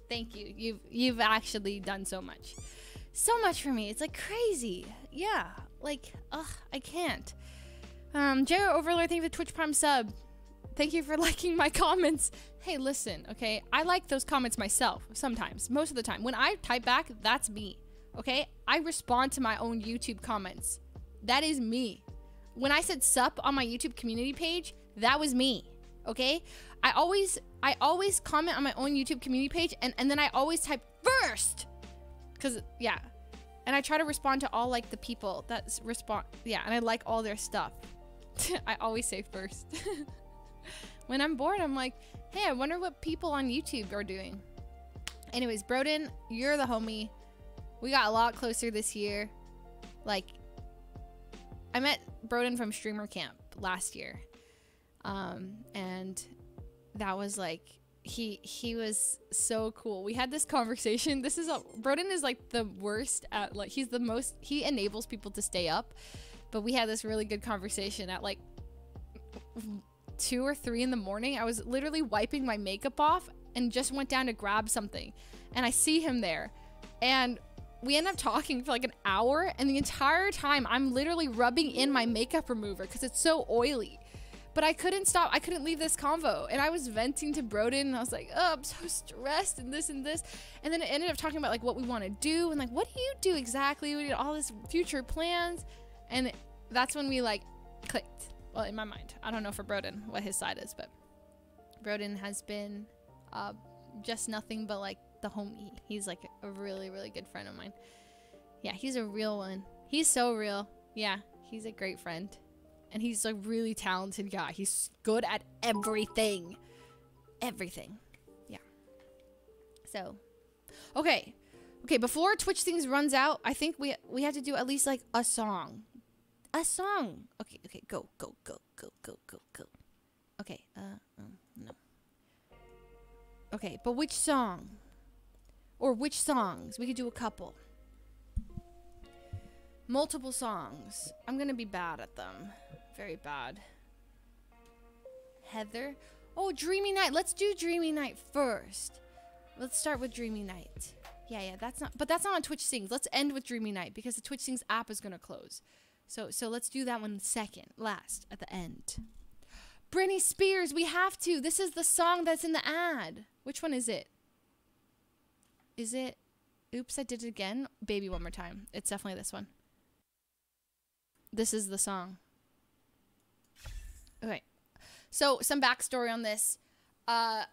Thank you. You've you've actually done so much, so much for me. It's like crazy. Yeah. Like, ugh, I can't. Um, J R Overlord, thank you for the Twitch Prime sub. Thank you for liking my comments. Hey, listen, okay? I like those comments myself sometimes. Most of the time, when I type back, that's me. Okay, I respond to my own YouTube comments. That is me. When I said sup on my YouTube community page, that was me. Okay, I always I always comment on my own YouTube community page, and, and then I always type first. Cause yeah, and I try to respond to all like the people that respond. Yeah, and I like all their stuff. I always say first. When I'm bored, I'm like, hey, I wonder what people on YouTube are doing. Anyways, Brodin, you're the homie. We got a lot closer this year. Like, I met Brodin from streamer camp last year. Um, and that was like, he he was so cool. We had this conversation. This is a, Brodin is like the worst at, like, he's the most, he enables people to stay up. But we had this really good conversation at like two or three in the morning. I was literally wiping my makeup off and just went down to grab something. And I see him there. And we end up talking for like an hour, and the entire time I'm literally rubbing in my makeup remover because it's so oily. But I couldn't stop. I couldn't leave this convo. And I was venting to Brodin, and I was like, oh, I'm so stressed and this and this. And then it ended up talking about like what we want to do and like, what do you do exactly? We did all this future plans. And that's when we like clicked. Well, in my mind. I don't know for Brodin what his side is, but Brodin has been uh, just nothing but like the homie. He's like a really, really good friend of mine. Yeah, he's a real one. He's so real. Yeah, he's a great friend. And he's a really talented guy. He's good at everything. Everything. Yeah. So. Okay. Okay, before Twitch Things runs out, I think we we have to do at least like a song. A song. Okay, okay, go, go, go, go, go, go, go. Okay, uh, um, no. Okay, but which song? Or which songs? We could do a couple. Multiple songs. I'm gonna be bad at them. Very bad. Heather. Oh, Dreamy Night. Let's do Dreamy Night first. Let's start with Dreamy Night. Yeah, yeah, that's not, but that's not on Twitch Sings. Let's end with Dreamy Night because the Twitch Sings app is gonna close. So, so let's do that one second, last, at the end. Britney Spears, we have to. This is the song that's in the ad. Which one is it? Is it, oops, I did it again? Baby One More Time. It's definitely this one. This is the song. Okay. So some backstory on this. Uh,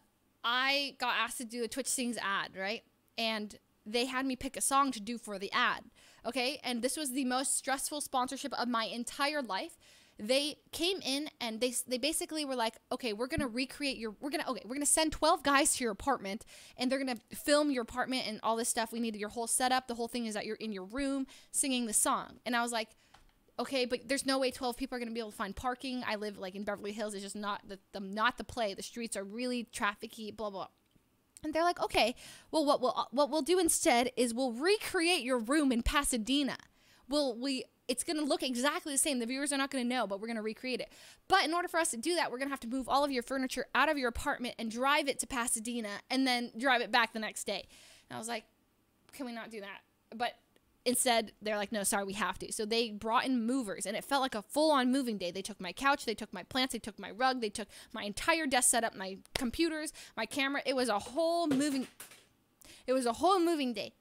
I got asked to do a Twitch Sings ad, right? And they had me pick a song to do for the ad. Okay? And this was the most stressful sponsorship of my entire life. They came in and they they basically were like, okay, we're gonna recreate your, we're gonna, okay, we're gonna send twelve guys to your apartment and they're gonna film your apartment and all this stuff. We need your whole setup. The whole thing is that you're in your room singing the song. And I was like, okay, but there's no way twelve people are gonna be able to find parking. I live like in Beverly Hills. It's just not the, the not the play. The streets are really trafficy, blah blah. And they're like, okay, well, what we'll what we'll do instead is we'll recreate your room in Pasadena. We'll we it's gonna look exactly the same. The viewers are not gonna know, but we're gonna recreate it. But in order for us to do that, we're gonna have to move all of your furniture out of your apartment and drive it to Pasadena and then drive it back the next day. And I was like, can we not do that? But instead, they're like, no, sorry, we have to. So they brought in movers, and it felt like a full-on moving day. They took my couch, they took my plants, they took my rug, they took my entire desk setup, my computers, my camera. It was a whole moving, it was a whole moving day.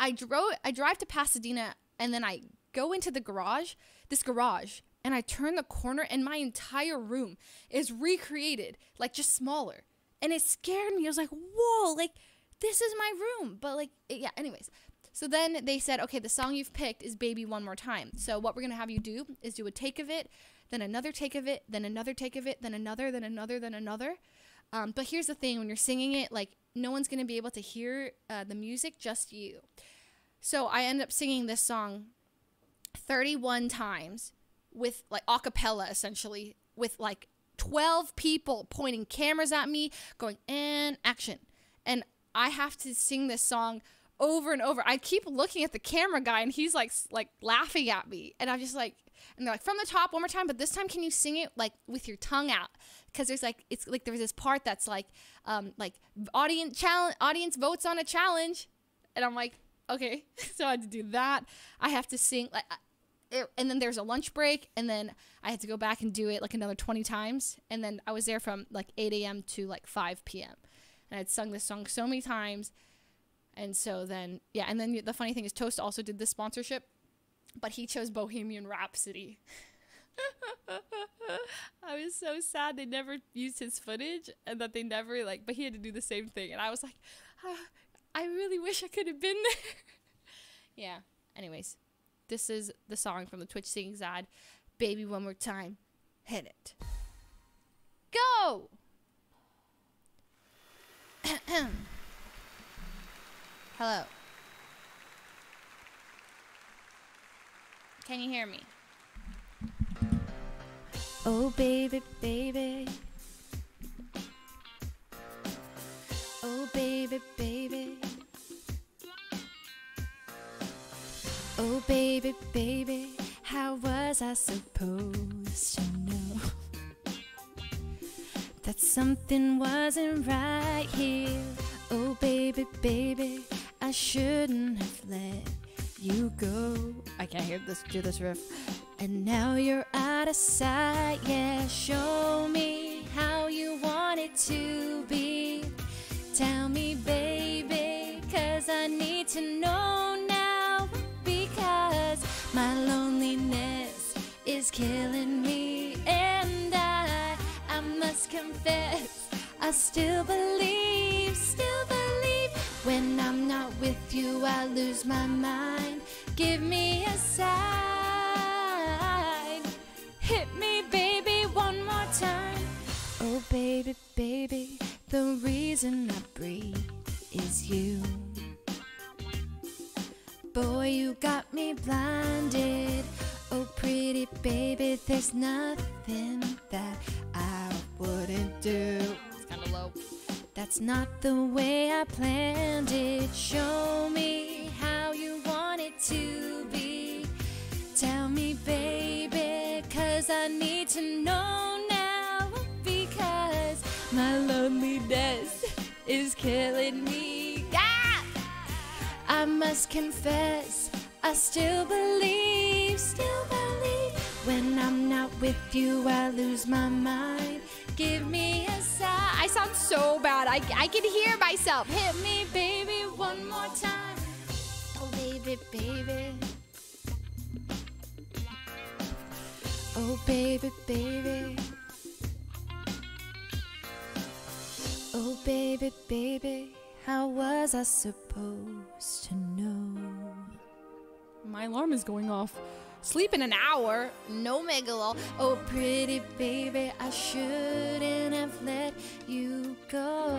I drove, I drive to Pasadena, and then I go into the garage, this garage, and I turn the corner, and my entire room is recreated, like just smaller. And it scared me. I was like, whoa, like this is my room. But like, it, yeah, anyways. So then they said, okay, the song you've picked is Baby One More Time. So what we're going to have you do is do a take of it, then another take of it, then another take of it, then another, then another, then another. Um, but here's the thing. When you're singing it, like, no one's going to be able to hear uh, the music, just you. So I ended up singing this song thirty-one times with, like, a cappella, essentially, with, like, twelve people pointing cameras at me, going, and action. And I have to sing this song over and over. I keep looking at the camera guy and he's like like laughing at me, and I'm just like, and they're like, from the top one more time, but this time can you sing it like with your tongue out, because there's like, it's like there's this part that's like um like audience challenge, audience votes on a challenge, and I'm like, okay. So I had to do that. I have to sing like it, and then there's a lunch break, and then I had to go back and do it like another twenty times, and then I was there from like eight A M to like five P M and I'd sung this song so many times. And so then, yeah, and then the funny thing is Toast also did this sponsorship, but he chose Bohemian Rhapsody. I was so sad they never used his footage, and that they never, like, but he had to do the same thing. And I was like, oh, I really wish I could have been there. Yeah, anyways, this is the song from the Twitch Sings ad, Baby One More Time, hit it. Go! Hello. Can you hear me? Oh, baby, baby. Oh, baby, baby. Oh, baby, baby. How was I supposed to know that something wasn't right here? Oh, baby, baby. I shouldn't have let you go. I can't hear this, do this riff. And now you're out of sight, yeah, sure. to be. Tell me, baby, cause I need to know now, because my loneliness is killing me, and I, I must confess, I still believe, still believe. When I'm not with you, I lose my mind. Give me a sign. Hit me, baby, one more time. Oh, baby, baby, the reason I breathe is you. Boy, you got me blinded. Oh, pretty baby, there's nothing that I wouldn't do. It's kind of low. That's not the way I planned it. Show me how you want it to be. Tell me, baby, cause I need to know now, because my loneliness is killing me. Ah! I must confess, I still believe, still believe. When I'm not with you, I lose my mind. Give me a sign. I sound so bad. I, I can hear myself. Hit me, baby, one more time. Oh, baby, baby. Oh, baby, baby. Oh, baby, baby. How was I supposed to know? My alarm is going off. Sleep in an hour. No megalol. Oh, pretty baby, I shouldn't have let you go.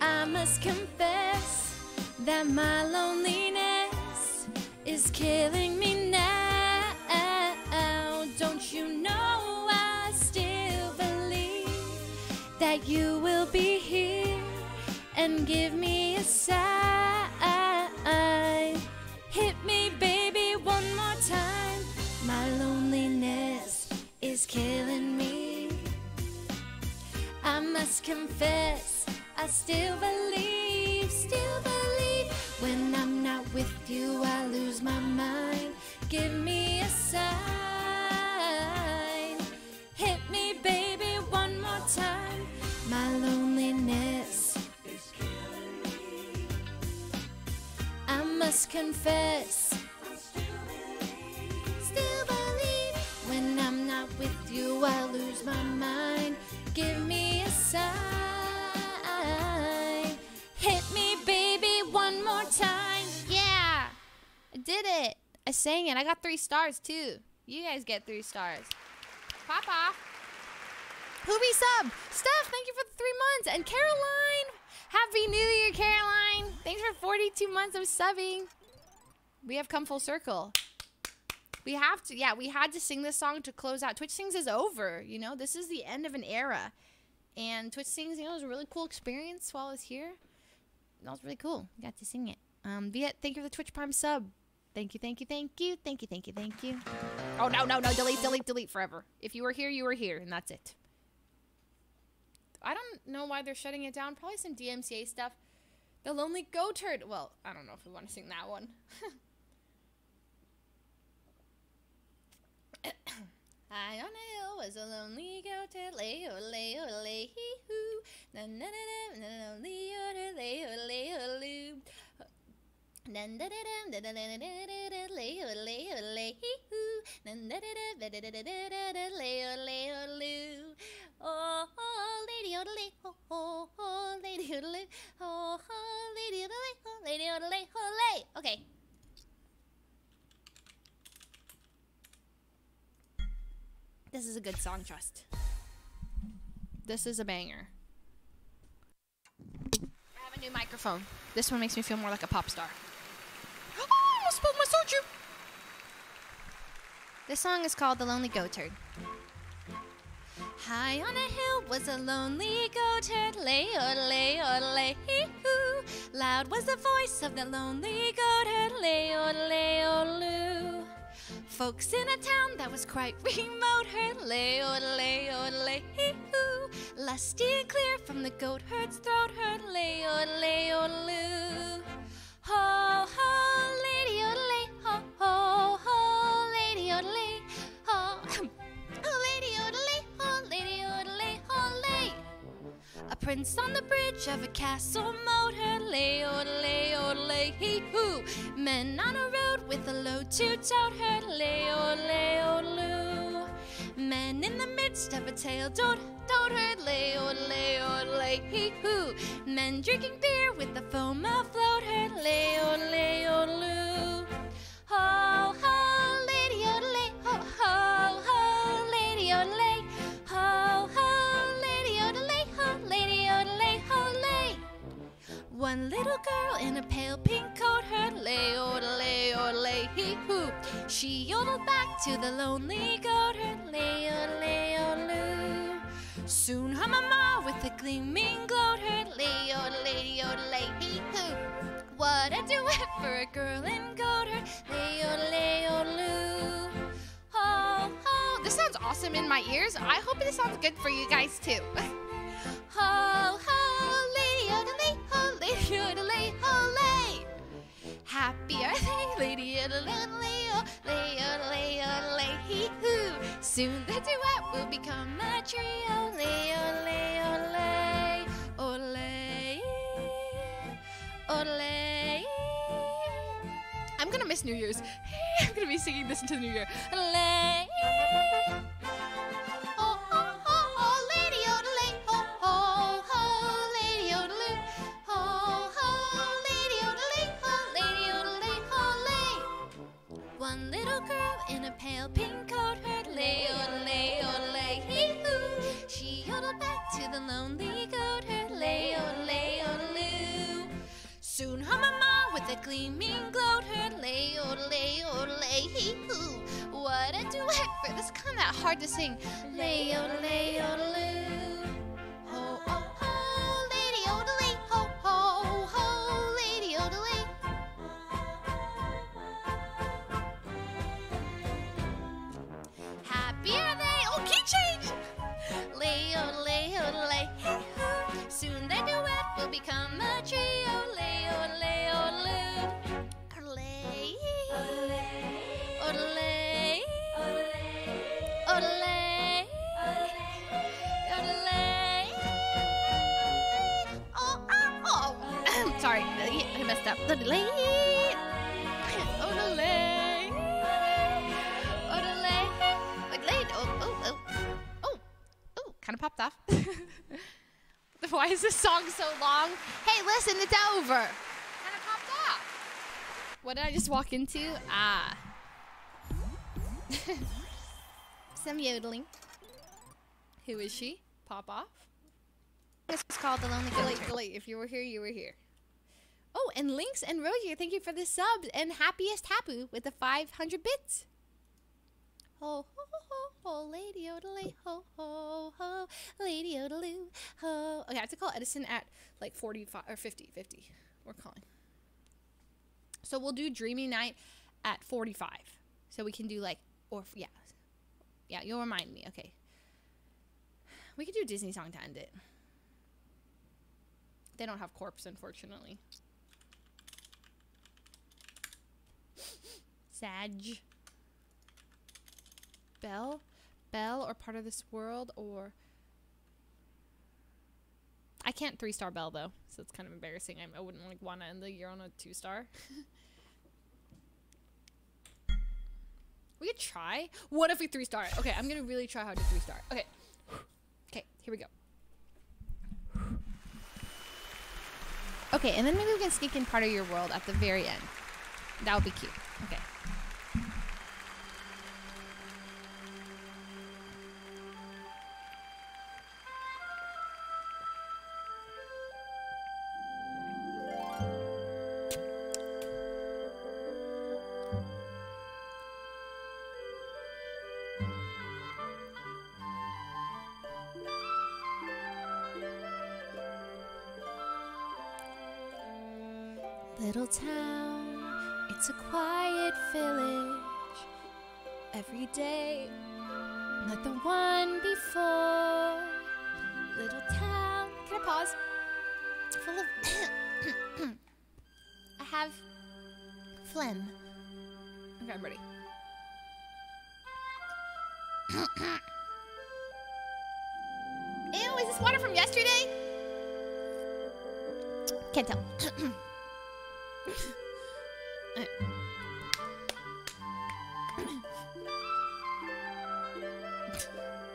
I must confess that my loneliness is killing me now. Don't you know I still believe that you will be here and give me a sign. Hit me, baby, one more time. My loneliness is killing me. I must confess, I still believe, still believe. When I'm not with you, I lose my mind. Give me a sign. Hit me, baby, one more time. My loneliness, I must confess, I still believe, still believe. When I'm not with you, I lose my mind. Give me a sign. Hit me, baby, one more time. Yeah, I did it. I sang it. I got three stars too. You guys get three stars. Pop off. Who be sub? Steph, thank you for the three months. And Caroline. Happy New Year, Caroline. Thanks for forty-two months of subbing. We have come full circle. We have to, yeah, we had to sing this song to close out. Twitch Sings is over, you know? This is the end of an era. And Twitch Sings, you know, was a really cool experience while I was here. That was really cool. We got to sing it. Um, Viet, thank you for the Twitch Prime sub. Thank you, thank you, thank you. Thank you, thank you, thank you. Oh, no, no, no. Delete, delete, delete forever. If you were here, you were here, and that's it. I don't know why they're shutting it down. Probably some D M C A stuff. The Lonely Goatherd. Well, I don't know if we want to sing that one. I don't know. Was a lonely goatherd. Lay o lay o lay hee hoo. Na na na na lonely goatherd. Lay o lay o loo. Dun da da da da da da da lay o lay o lay hee hoo. Dun da da da da da da da lay o lay o loo. Oh, oh, lady, odelay, oh, oh, oh, lady, odelay, oh, oh, lady, odelay, oh, lady, odelay, oh, lay. Okay. This is a good song, trust. This is a banger. I have a new microphone. This one makes me feel more like a pop star. Oh, I almost spilled my soju. This song is called The Lonely Goatherd. High on a hill was a lonely goatherd, lay o lay o lay hoo. Loud was the voice of the lonely goatherd, lay o lay o loo. Folks in a town that was quite remote heard, lay o lay o lay hoo. Lusty and clear from the goatherd's throat heard, lay o lay o loo. Ho ho lady o lay, ho ho ho lady o lay, ho lady o lay. A prince on the bridge of a castle moat. Hurtley, orderly, orderly, hee hoo. Men on a road with a load to tote. Hurtley, orderly, orderly. Men in the midst of a tale. Don't, don't hurtley, orderly, orderly, hee hoo. Men drinking beer with the foam afloat. Hurtley, orderly, orderly. Ho, ho, lady, orderly, ho, ho, ho, lady, orderly. Ho, ho, lady, orderly, ho, lady, orderly, ho, lay. One little girl in a pale pink coat. Hurtley, orderly, orderly, hee hoo. She yodeled back to the lonely goat. Hurtley, orderly, orderly. Soon her mama with a gleaming gloat. Hurtley, orderly, orderly, hee hoo. What a duet for a girl in goat. Hurtley, orderly, orderly. Ho, ho. This sounds awesome in my ears. I hope this sounds good for you guys too. Ho, ho, lady, orderly, ho, lady, orderly, ho, lay. Happy are they, lady, orderly, orderly, orderly, orderly, hee hoo. Soon the duet will become a trio. Orderly, orderly, orderly, orderly. I'm gonna miss New Year's. I'm gonna be singing this into the New Year. Orderly. Oh, oh, oh, oh, lady, orderly. Oh, oh, oh, lady, orderly. Oh, oh, lady, orderly. Oh, lady, orderly, oh, lady. One little girl in a pale pink coat. Hurtley, orderly, orderly, hee hoo. She yodeled back to the lonely goat. Hurtley, orderly, orderly. Soon her mama with a gleaming gloat. Hurtley, orderly, orderly, hee hoo. What a duet for this kind of hard to sing. Lay, orderly, orderly. Ho, oh, ho, lady, orderly. Ho, ho, ho, lady, orderly. Happy are they. Oh, key change. Lay, orderly, orderly, hee hoo. Soon the duet will become a trio. Lay, orderly, orderly. Orderly, orderly, orderly. Oh, oh, oh. Sorry, I messed up. Orderly, orderly, orderly, orderly. Oh, oh, oh, oh, oh. Kind of popped off. Why is this song so long? Hey, listen, it's over. Kind of popped off. What did I just walk into? Ah. Some yodeling. Who is she? Pop off. This is called The Lonely Goatherd. If you were here, you were here. Oh, and Lynx and Roger, thank you for the subs. And Happiest Hapu with the five hundred bits. Ho, ho, ho, ho, lady odaloo. Ho, ho, ho, lady odaloo. Ho. Okay, I have to call Edison at like forty-five or fifty. fifty. We're calling. So we'll do Dreamy Night at forty-five. So we can do like. Or, yeah. Yeah, you'll remind me. Okay. We could do a Disney song to end it. They don't have Corpse, unfortunately. Sag. Belle? Belle or Part of This World or... I can't three-star Belle, though. So it's kind of embarrassing. I wouldn't like want to end the year on a two-star. We could try. What if we three star? Okay, I'm gonna really try hard to three star. Okay. Okay, here we go. Okay, and then maybe we can sneak in Part of Your World at the very end. That would be cute. Okay. Little town, it's a quiet village. Every day, like the one before. Little town, can I pause? Full of I have phlegm. Okay, I'm ready. Ew, is this water from yesterday? Can't tell.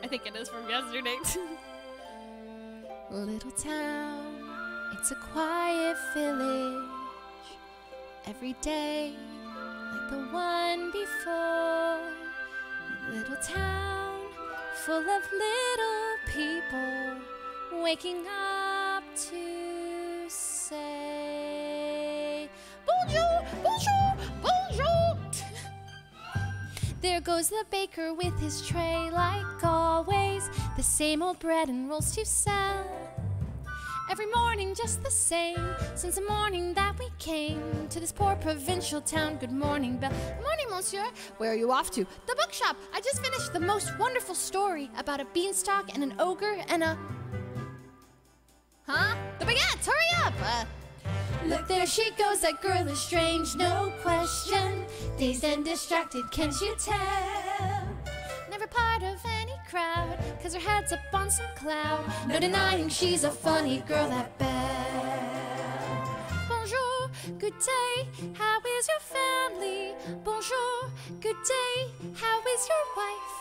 I think it is from yesterday. Little town, it's a quiet village. Every day, like the one before. Little town, full of little people, waking up to say bonjour, bonjour, bonjour. There goes the baker with his tray, like always. The same old bread and rolls to sell. Every morning just the same, since the morning that we came to this poor provincial town. Good morning, Belle. Good morning, monsieur. Where are you off to? The bookshop. I just finished the most wonderful story about a beanstalk and an ogre and a... Huh? The baguettes, hurry up! Uh... Look, there she goes, that girl is strange, no question. Dazed and distracted, can't you tell? Never part of any crowd, cause her head's up on some cloud. No denying she's a funny girl, that Belle. Bonjour, good day, how is your family? Bonjour, good day, how is your wife?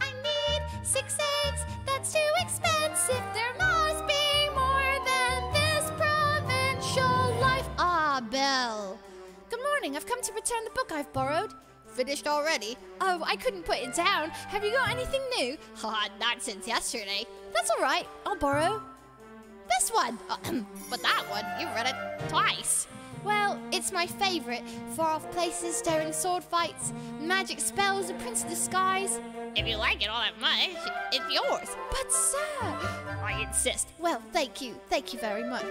I need six eggs, that's too expensive. There must be more than this provincial life. Ah, Belle. Good morning, I've come to return the book I've borrowed. Finished already? Oh, I couldn't put it down. Have you got anything new? Ha, not since yesterday. That's all right, I'll borrow. This one. But that one, you read it twice. Well, it's my favorite. Far-off places, daring sword fights, magic spells, the prince of the skies. If you like it all that much, it's yours. But sir... I insist. Well, thank you. Thank you very much.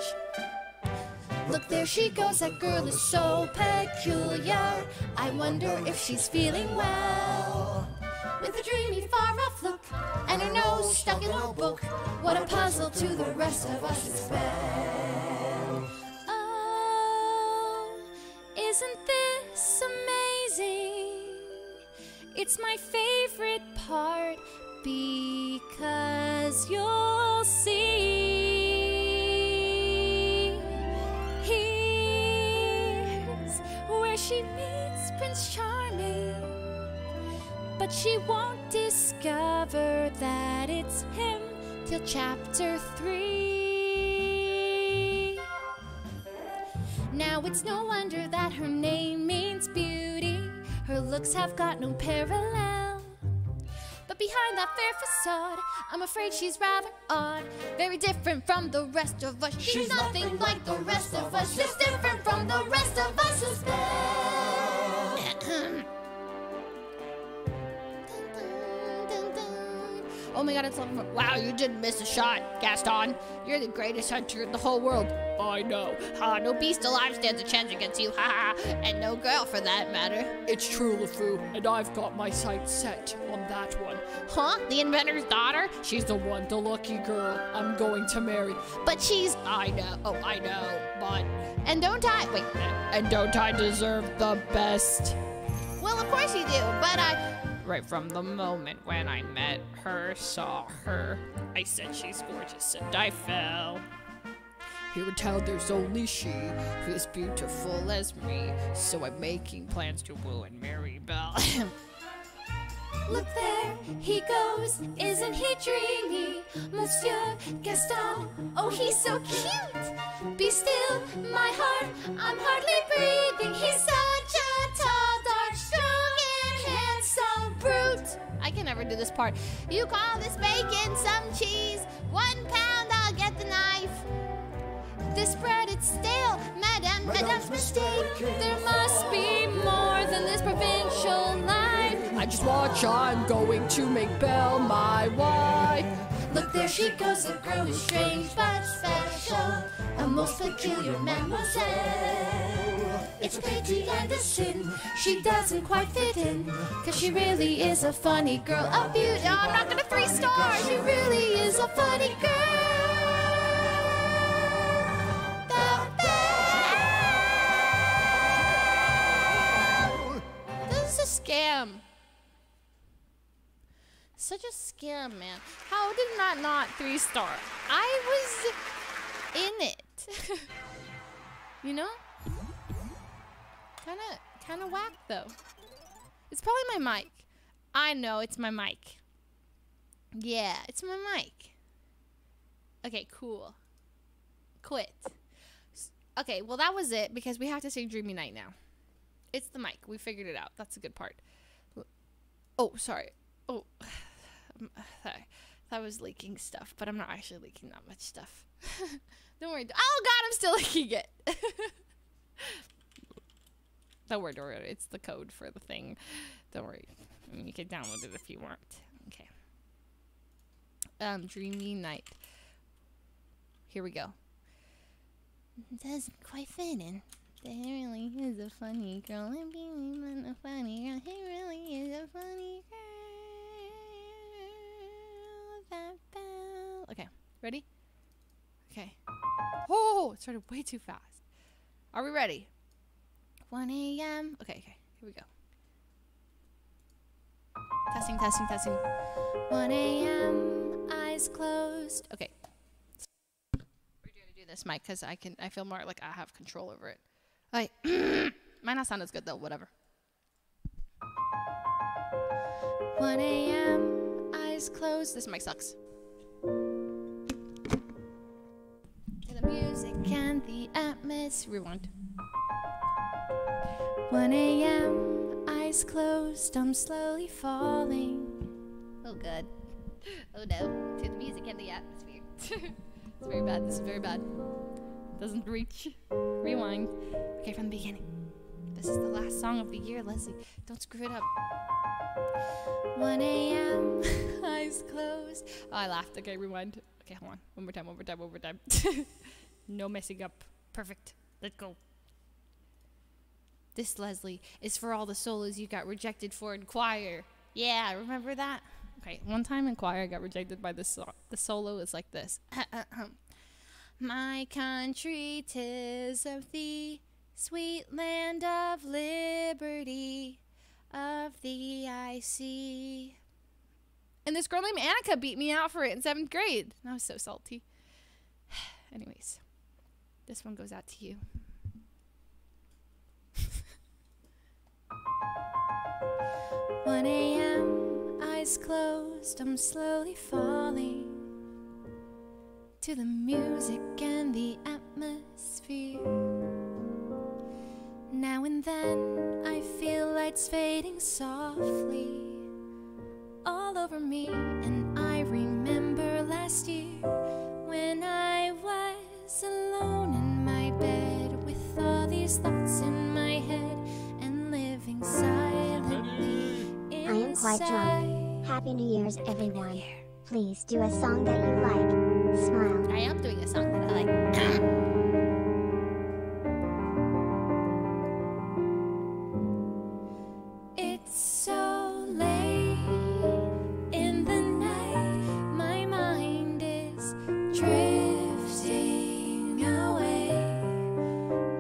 Look, there she goes, that girl is so peculiar. I wonder if she's feeling well. With a dreamy far-off look, and her nose stuck in her book. What a puzzle to the rest of us is Belle. Oh, isn't this amazing? It's my favorite part, because you'll see. Here's where she meets Prince Charming, but she won't discover that it's him till chapter three. Now it's no wonder that her name means beauty. Her looks have got no parallel. But behind that fair facade, I'm afraid she's rather odd. Very different from the rest of us. She's, she's nothing, nothing like the rest of us. Just different from the rest of us is Belle. Oh my god, it's all... Wow, you didn't miss a shot, Gaston. You're the greatest hunter in the whole world. I know. Ha, no beast alive stands a chance against you, ha ha. And no girl, for that matter. It's true, LeFou, and I've got my sights set on that one. Huh? The inventor's daughter? She's the one, the lucky girl I'm going to marry. But she's... I know. Oh, I know. But... And don't I... Wait. And don't I deserve the best? Well, of course you do, but I... Right from the moment when I met her, saw her, I said she's gorgeous and I fell. Here in town there's only she who is beautiful as me, so I'm making plans to woo and marry Belle. Look, there he goes, isn't he dreamy? Monsieur Gaston, oh he's so cute. Be still, my heart, I'm hardly breathing. He's such a tall, dark, strong, handsome brute. I can never do this part. You call this bacon some cheese? One pound, I'll get the knife. This bread, it's stale. Madame, Madame's mistake. There must be more than this provincial life. I just watch, I'm going to make Belle my wife. Look, there she goes, the girl is strange but special. A most peculiar mademoiselle. It's a pity and a sin, she doesn't quite fit in, cause she really is a funny girl, a beauty. Oh, I'm not gonna three stars. She really is a funny girl. The Belle. This is a scam. Such a scam, man. How did I not three star? I was in it. You know? Kinda, kinda whack though. It's probably my mic. I know, it's my mic. Yeah, it's my mic. Okay, cool. Quit. Okay, well that was it because we have to sing Dreamy Night now. It's the mic. We figured it out. That's a good part. Oh, sorry. Oh, sorry. I was leaking stuff, but I'm not actually leaking that much stuff. Don't worry. Oh God, I'm still leaking it. Don't worry, don't worry. It's the code for the thing. Don't worry. I mean, you can download it if you want. Okay. Um, Dreamy Night. Here we go. It doesn't quite fit in. He really is a funny girl. I'm being a funny girl. He really is a funny girl. Okay, ready? Okay. Oh, it started way too fast. Are we ready? one A M Okay, okay, here we go. Testing, testing, testing. one A M Eyes closed. Okay. We're gonna do this mic because I can. I feel more like I have control over it. Like, might not sound as good though, whatever. one A M Eyes closed. This mic sucks. To the music and the atmosphere. Rewind. one A M Eyes closed. I'm slowly falling. Oh good. Oh no. To the music and the atmosphere. It's very bad. This is very bad. Doesn't reach. Rewind. Okay, from the beginning. This is the last song of the year, Leslie. Don't screw it up. one A M Eyes closed. Oh, I laughed. Okay, rewind. Okay, hold on. One more time, one more time, one more time. No messing up. Perfect. Let's go. This, Leslie, is for all the solos you got rejected for in choir. Yeah, remember that? Okay, one time in choir I got rejected by this song. The solo is like this. My country, 'tis of thee, sweet land of liberty, of thee I see. And this girl named Annika beat me out for it in seventh grade. And I was so salty. Anyways, this one goes out to you. one A M Eyes closed, I'm slowly falling. To the music and the atmosphere. Now and then I feel lights fading softly all over me. And I remember last year when I was alone in my bed with all these thoughts in my head and living silently inside. I am quite drunk. Happy New Year's, everyone. Please do a song that you like. Smile. I am doing a song that I like. It's so late in the night. My mind is drifting away.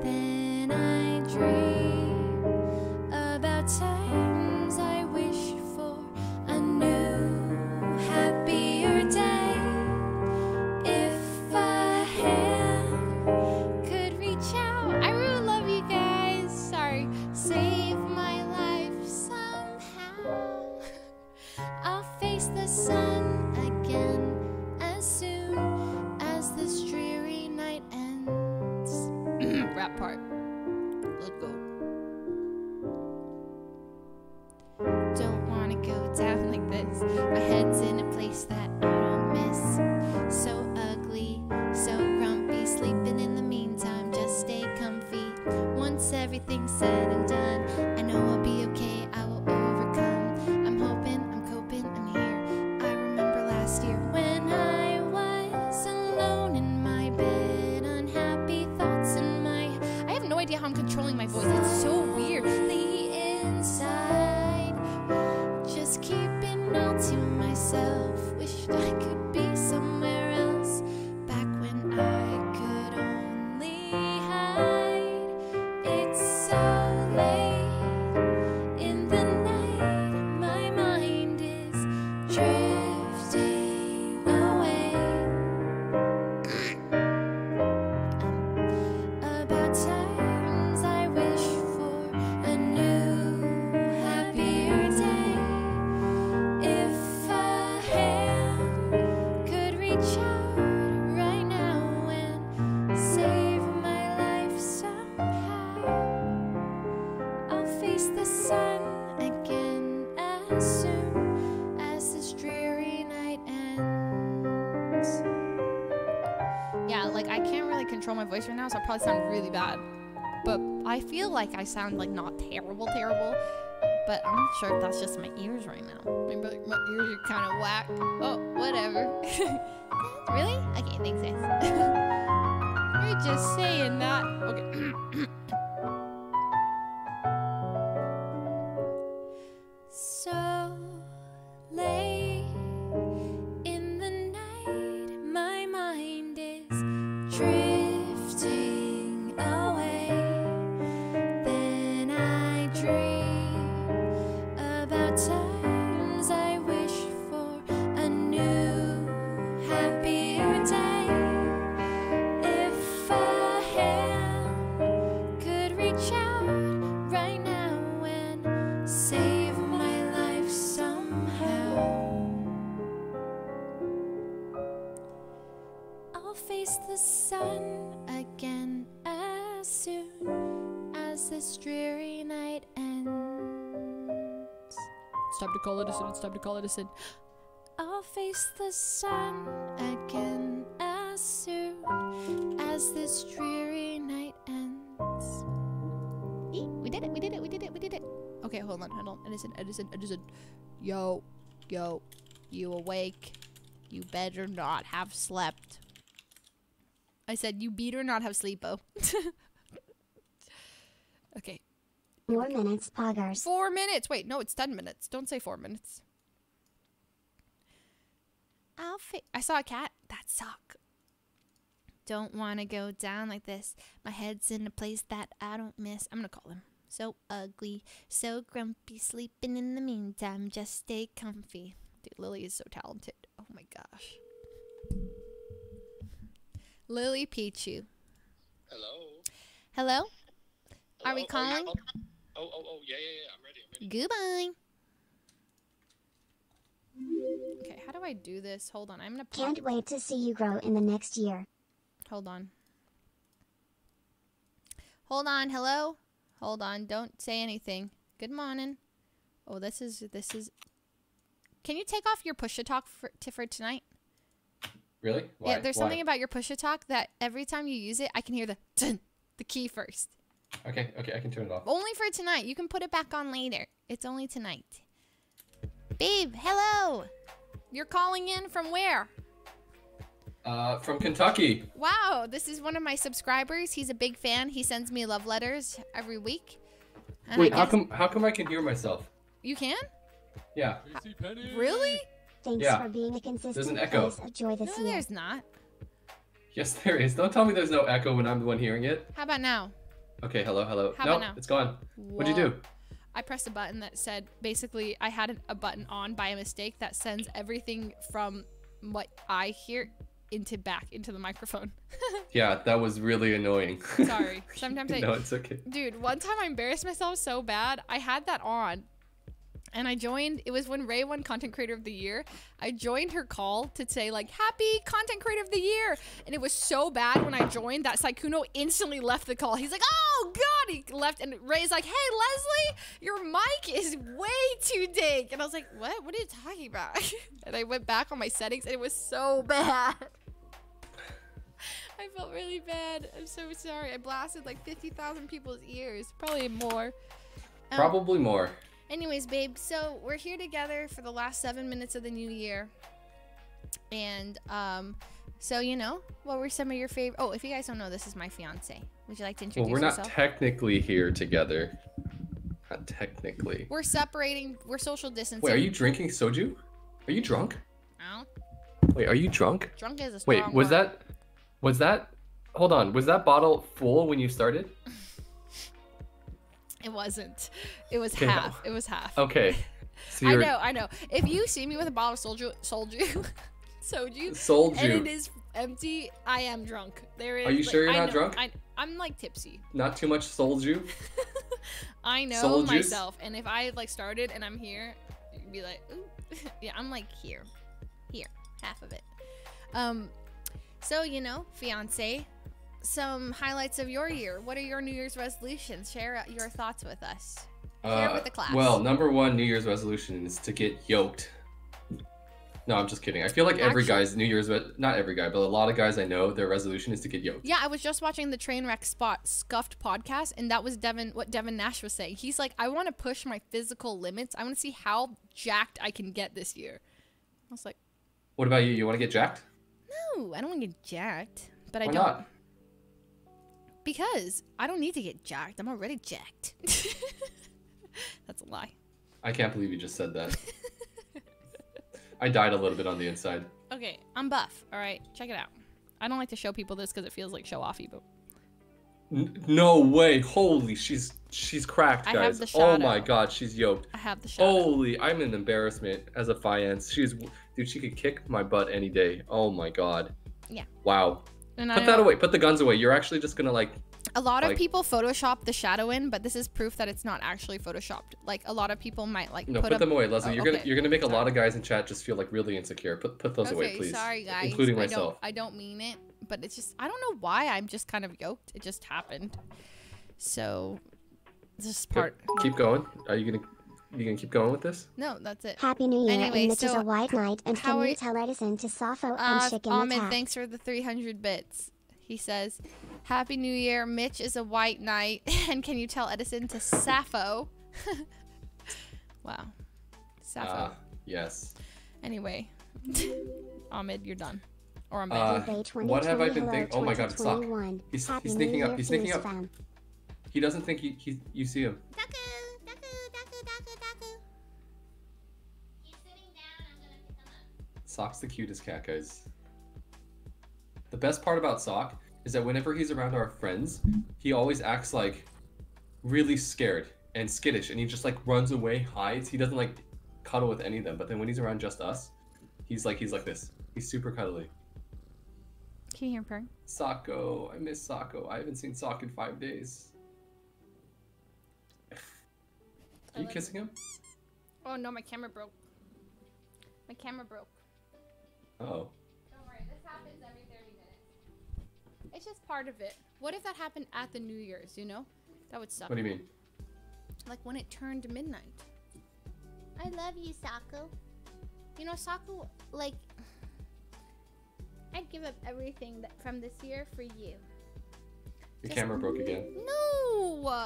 Then I dream about times I wish for a new happy. control my voice right now, so I probably sound really bad. But I feel like I sound like not terrible, terrible. But I'm not sure if that's just my ears right now. Maybe like my ears are kind of whack. Oh, whatever. Really? Okay, thanks, guys. You're just saying that. Okay. So late in the night, my mind is drifting away. Then I dream about times I wish for a new, happier day. If a hand could reach out right now and say, face the sun again as soon as this dreary night ends. It's time to call Edison, it's time to call Edison. I'll face the sun again as soon as this dreary night ends. Eek, we did it, we did it, we did it, we did it. Okay, hold on, hold on. Edison, Edison, Edison. Yo, yo, you awake. You better not have slept. I said, you beat or not have sleepo. Okay. Four minutes, poggers. Four minutes. Wait, no, it's ten minutes. Don't say four minutes. I'll fi I saw a cat. That suck. Don't want to go down like this. My head's in a place that I don't miss. I'm going to call him. So ugly. So grumpy. Sleeping in the meantime. Just stay comfy. Dude, Lily is so talented. Oh my gosh. Lily Pichu. Hello. Hello? Hello. Are we calling? Oh, yeah. oh, oh, oh, yeah, yeah, yeah. I'm ready. I'm ready. Goodbye. Okay, how do I do this? Hold on. I'm going to... Can't wait to see you grow in the next year. Hold on. Hold on. Hello? Hold on. Don't say anything. Good morning. Oh, this is... This is... Can you take off your push-a-talk for, for tonight? Really? Why? Yeah, there's Why? something about your push-a-talk that every time you use it, I can hear the dun, the key first. Okay, okay, I can turn it off. Only for tonight. You can put it back on later. It's only tonight. Babe, hello. You're calling in from where? Uh, from Kentucky. Wow, this is one of my subscribers. He's a big fan. He sends me love letters every week. And Wait, I guess... how come how come I can hear myself? You can? Yeah. Really? Thanks yeah. for being a consistent there's an echo. Place of joy this no, year. There's not. Yes, there is. Don't tell me there's no echo when I'm the one hearing it. How about now? Okay, hello, hello. How no, about now? It's gone. Whoa. What'd you do? I pressed a button that said, basically, I had a button on by mistake that sends everything from what I hear into back into the microphone. Yeah, that was really annoying. Sorry. Sometimes I... No, it's okay. Dude, one time I embarrassed myself so bad, I had that on. And I joined, it was when Ray won Content Creator of the Year. I joined her call to say like, happy Content Creator of the Year. And it was so bad when I joined that Saikuno instantly left the call. He's like, oh God, he left. And Ray's like, hey, Leslie, your mic is way too big. And I was like, what, what are you talking about? And I went back on my settings and it was so bad. I felt really bad. I'm so sorry. I blasted like fifty thousand people's ears, probably more. Um, probably more. Anyways, babe, so we're here together for the last seven minutes of the new year. And, um, so, you know, what were some of your favorite... Oh, if you guys don't know, this is my fiance. Would you like to introduce yourself? Well, we're not yourself? technically here together. Not technically. We're separating. We're social distancing. Wait, are you drinking soju? Are you drunk? No. Wait, are you drunk? Drunk is a strong Wait, was word. that... Was that... Hold on. Was that bottle full when you started? It wasn't. It was yeah. half. It was half. Okay. So I know, I know. If you see me with a bottle of soju, soju, soju, soju, and it is empty, I am drunk. There is. Are you like, sure you're I not know, drunk? I, I'm like tipsy. Not too much soju. I know soul myself, juice? And if I like started and I'm here, you'd be like, ooh. Yeah, I'm like here, here, half of it. Um, so you know, fiance. Some highlights of your year. What are your New Year's resolutions? Share your thoughts with us. Share uh, with the class. Well, number one New Year's resolution is to get yoked. No, I'm just kidding. I feel like every Actually, guy's New Year's, but not every guy, but a lot of guys I know, their resolution is to get yoked. Yeah, I was just watching the Trainwreck Spot Scuffed podcast, and that was Devin, what Devin Nash was saying. He's like, I want to push my physical limits. I want to see how jacked I can get this year. I was like, what about you? You want to get jacked? No, I don't want to get jacked, but Why I don't. Not? Because I don't need to get jacked. I'm already jacked. That's a lie. I can't believe you just said that. I died a little bit on the inside. Okay, I'm buff. All right, check it out. I don't like to show people this because it feels like show-offy, but... No way. Holy, she's she's cracked, guys. I have the shadow. Oh my god, she's yoked. I have the shadow. Holy, I'm an embarrassment as a finance. She's... Dude, she could kick my butt any day. Oh my god. Yeah. Wow. And Put I, that away. Put the guns away. You're actually just going to, like... A lot like, of people Photoshop the shadow in, but this is proof that it's not actually Photoshopped. Like, a lot of people might, like, No, put, put up... them away, Leslie. Oh, you're okay. gonna you're gonna make sorry. a lot of guys in chat just feel, like, really insecure. Put put those okay, away, please. Sorry, guys. Including I myself. Don't, I don't mean it, but it's just... I don't know why I'm just kind of yoked. It just happened. So, this part... Yep. Keep going. Are you going to... You gonna keep going with this? No, that's it. Happy New Year, anyway, and this so is a white night, and can we... you tell Edison to Socko and uh, chicken Ahmed, attack? Thanks for the three hundred bits. He says, Happy New Year, Mitch is a white knight, and can you tell Edison to Sappho? Wow. Sappho. Uh, yes. Anyway. Ahmed, you're done. Or I'm back. Uh, what have I been thinking? Oh my god, it's Socko. He's, he's sneaking up. He's sneaking up. He doesn't think he, he, you see him. Sock's the cutest cat, guys. The best part about Sock is that whenever he's around our friends, he always acts like really scared and skittish, and he just like runs away, hides. He doesn't like cuddle with any of them, but then when he's around just us, he's like he's like this. He's super cuddly. Can you hear him purring? Socko, I miss Socko. I haven't seen Sock in five days. Are you kissing him? Oh no, my camera broke. My camera broke. Oh. Don't worry, this happens every thirty minutes. It's just part of it. What if that happened at the New Year's, you know? That would suck. What do you mean? Like when it turned midnight. I love you, Socko. You know, Socko, like... I'd give up everything that from this year for you. Your just camera broke again. No!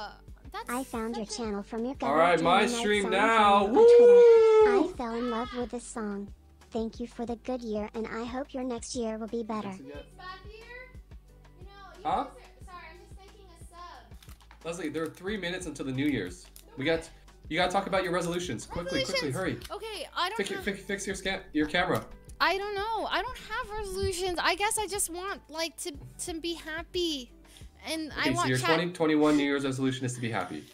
That's, I found your channel from your government. Alright, my stream now! Woo! I fell in love with this song. Thank you for the good year, and I hope your next year will be better. Next year? You know, you huh? Guys are, sorry, I'm just making a sub. Leslie, there are three minutes until the New Year's. Okay. We got, you gotta talk about your resolutions. resolutions. Quickly, quickly, hurry. Okay, I don't fix have... Your, fix, fix your, scan, your camera. I don't know. I don't have resolutions. I guess I just want, like, to, to be happy. And okay, I want so your twenty twenty-one New Year's resolution is to be happy.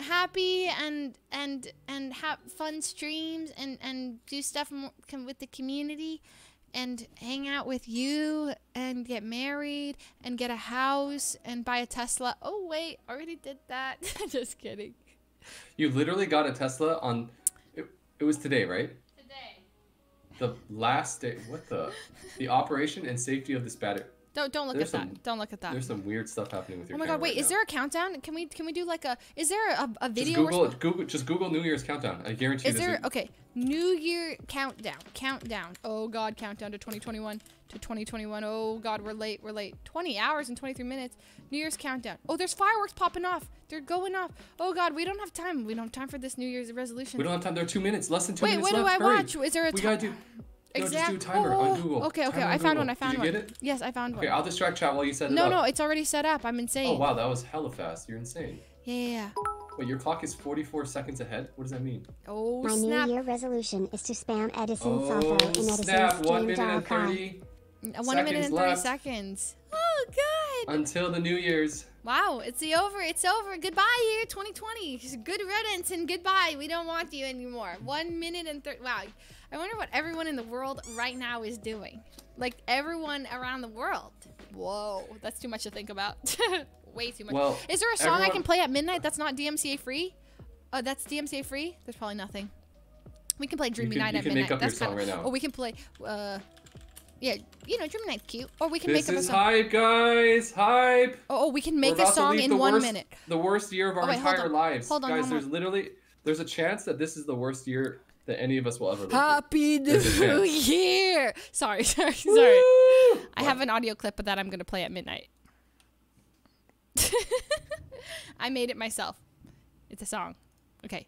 Happy and and and have fun streams and and do stuff with the community, and hang out with you and get married and get a house and buy a Tesla. Oh wait, already did that. Just kidding. You literally got a Tesla on. It, it was today, right? Today. The last day. What the? The operation and safety of this battery. Don't don't look there's at some, that. Don't look at that. There's some weird stuff happening with your. Oh my god! Wait, right is now. there a countdown? Can we can we do like a? Is there a, a video? Just Google, or Google just Google New Year's countdown. I guarantee. Is there a... okay? New Year countdown. Countdown. Oh god! Countdown to twenty twenty-one. To twenty twenty-one. Oh god! We're late. We're late. twenty hours and twenty-three minutes. New Year's countdown. Oh, there's fireworks popping off. They're going off. Oh god! We don't have time. We don't have time for this New Year's resolution. We don't have time. There are two minutes. Less than two wait, minutes left. Wait, what do Hurry. I watch? Is there a? We gotta do. No, exactly. Just do a timer oh, on Google. Okay, okay. Timer I found Google. one. I found Did you one. Get it? Yes, I found okay, one. Okay, I'll distract chat while you set no, it up. No, no, it's already set up. I'm insane. Oh, wow. That was hella fast. You're insane. Yeah, yeah, yeah. Wait, your clock is forty-four seconds ahead? What does that mean? Oh, My snap. My New Year resolution is to spam Edison, oh, Socko, and Edison's snap. one minute and thirty seconds. Oh, God. Until the New Year's. Wow, it's the over. It's over. Goodbye, year twenty twenty. Good riddance and goodbye. We don't want you anymore. One minute and thirty. Wow. I wonder what everyone in the world right now is doing. Like, everyone around the world. Whoa, that's too much to think about. Way too much. Well, is there a song everyone... I can play at midnight that's not D M C A free? Oh, that's D M C A free? There's probably nothing. We can play Dreamy Night at midnight. You can make up that's your song right now. Or we can play, uh, yeah, you know, Dreamy Night's cute. Or we can this make up a song. This is hype, guys. Hype. Oh, oh we can make a song in one worst, minute. The worst year of our oh, wait, entire hold lives. Hold on, guys, hold on. there's literally, there's a chance that this is the worst year that any of us will ever live. Happy New Year! Sorry, sorry, sorry. Woo! I have an audio clip of that I'm gonna play at midnight. I made it myself. It's a song. Okay,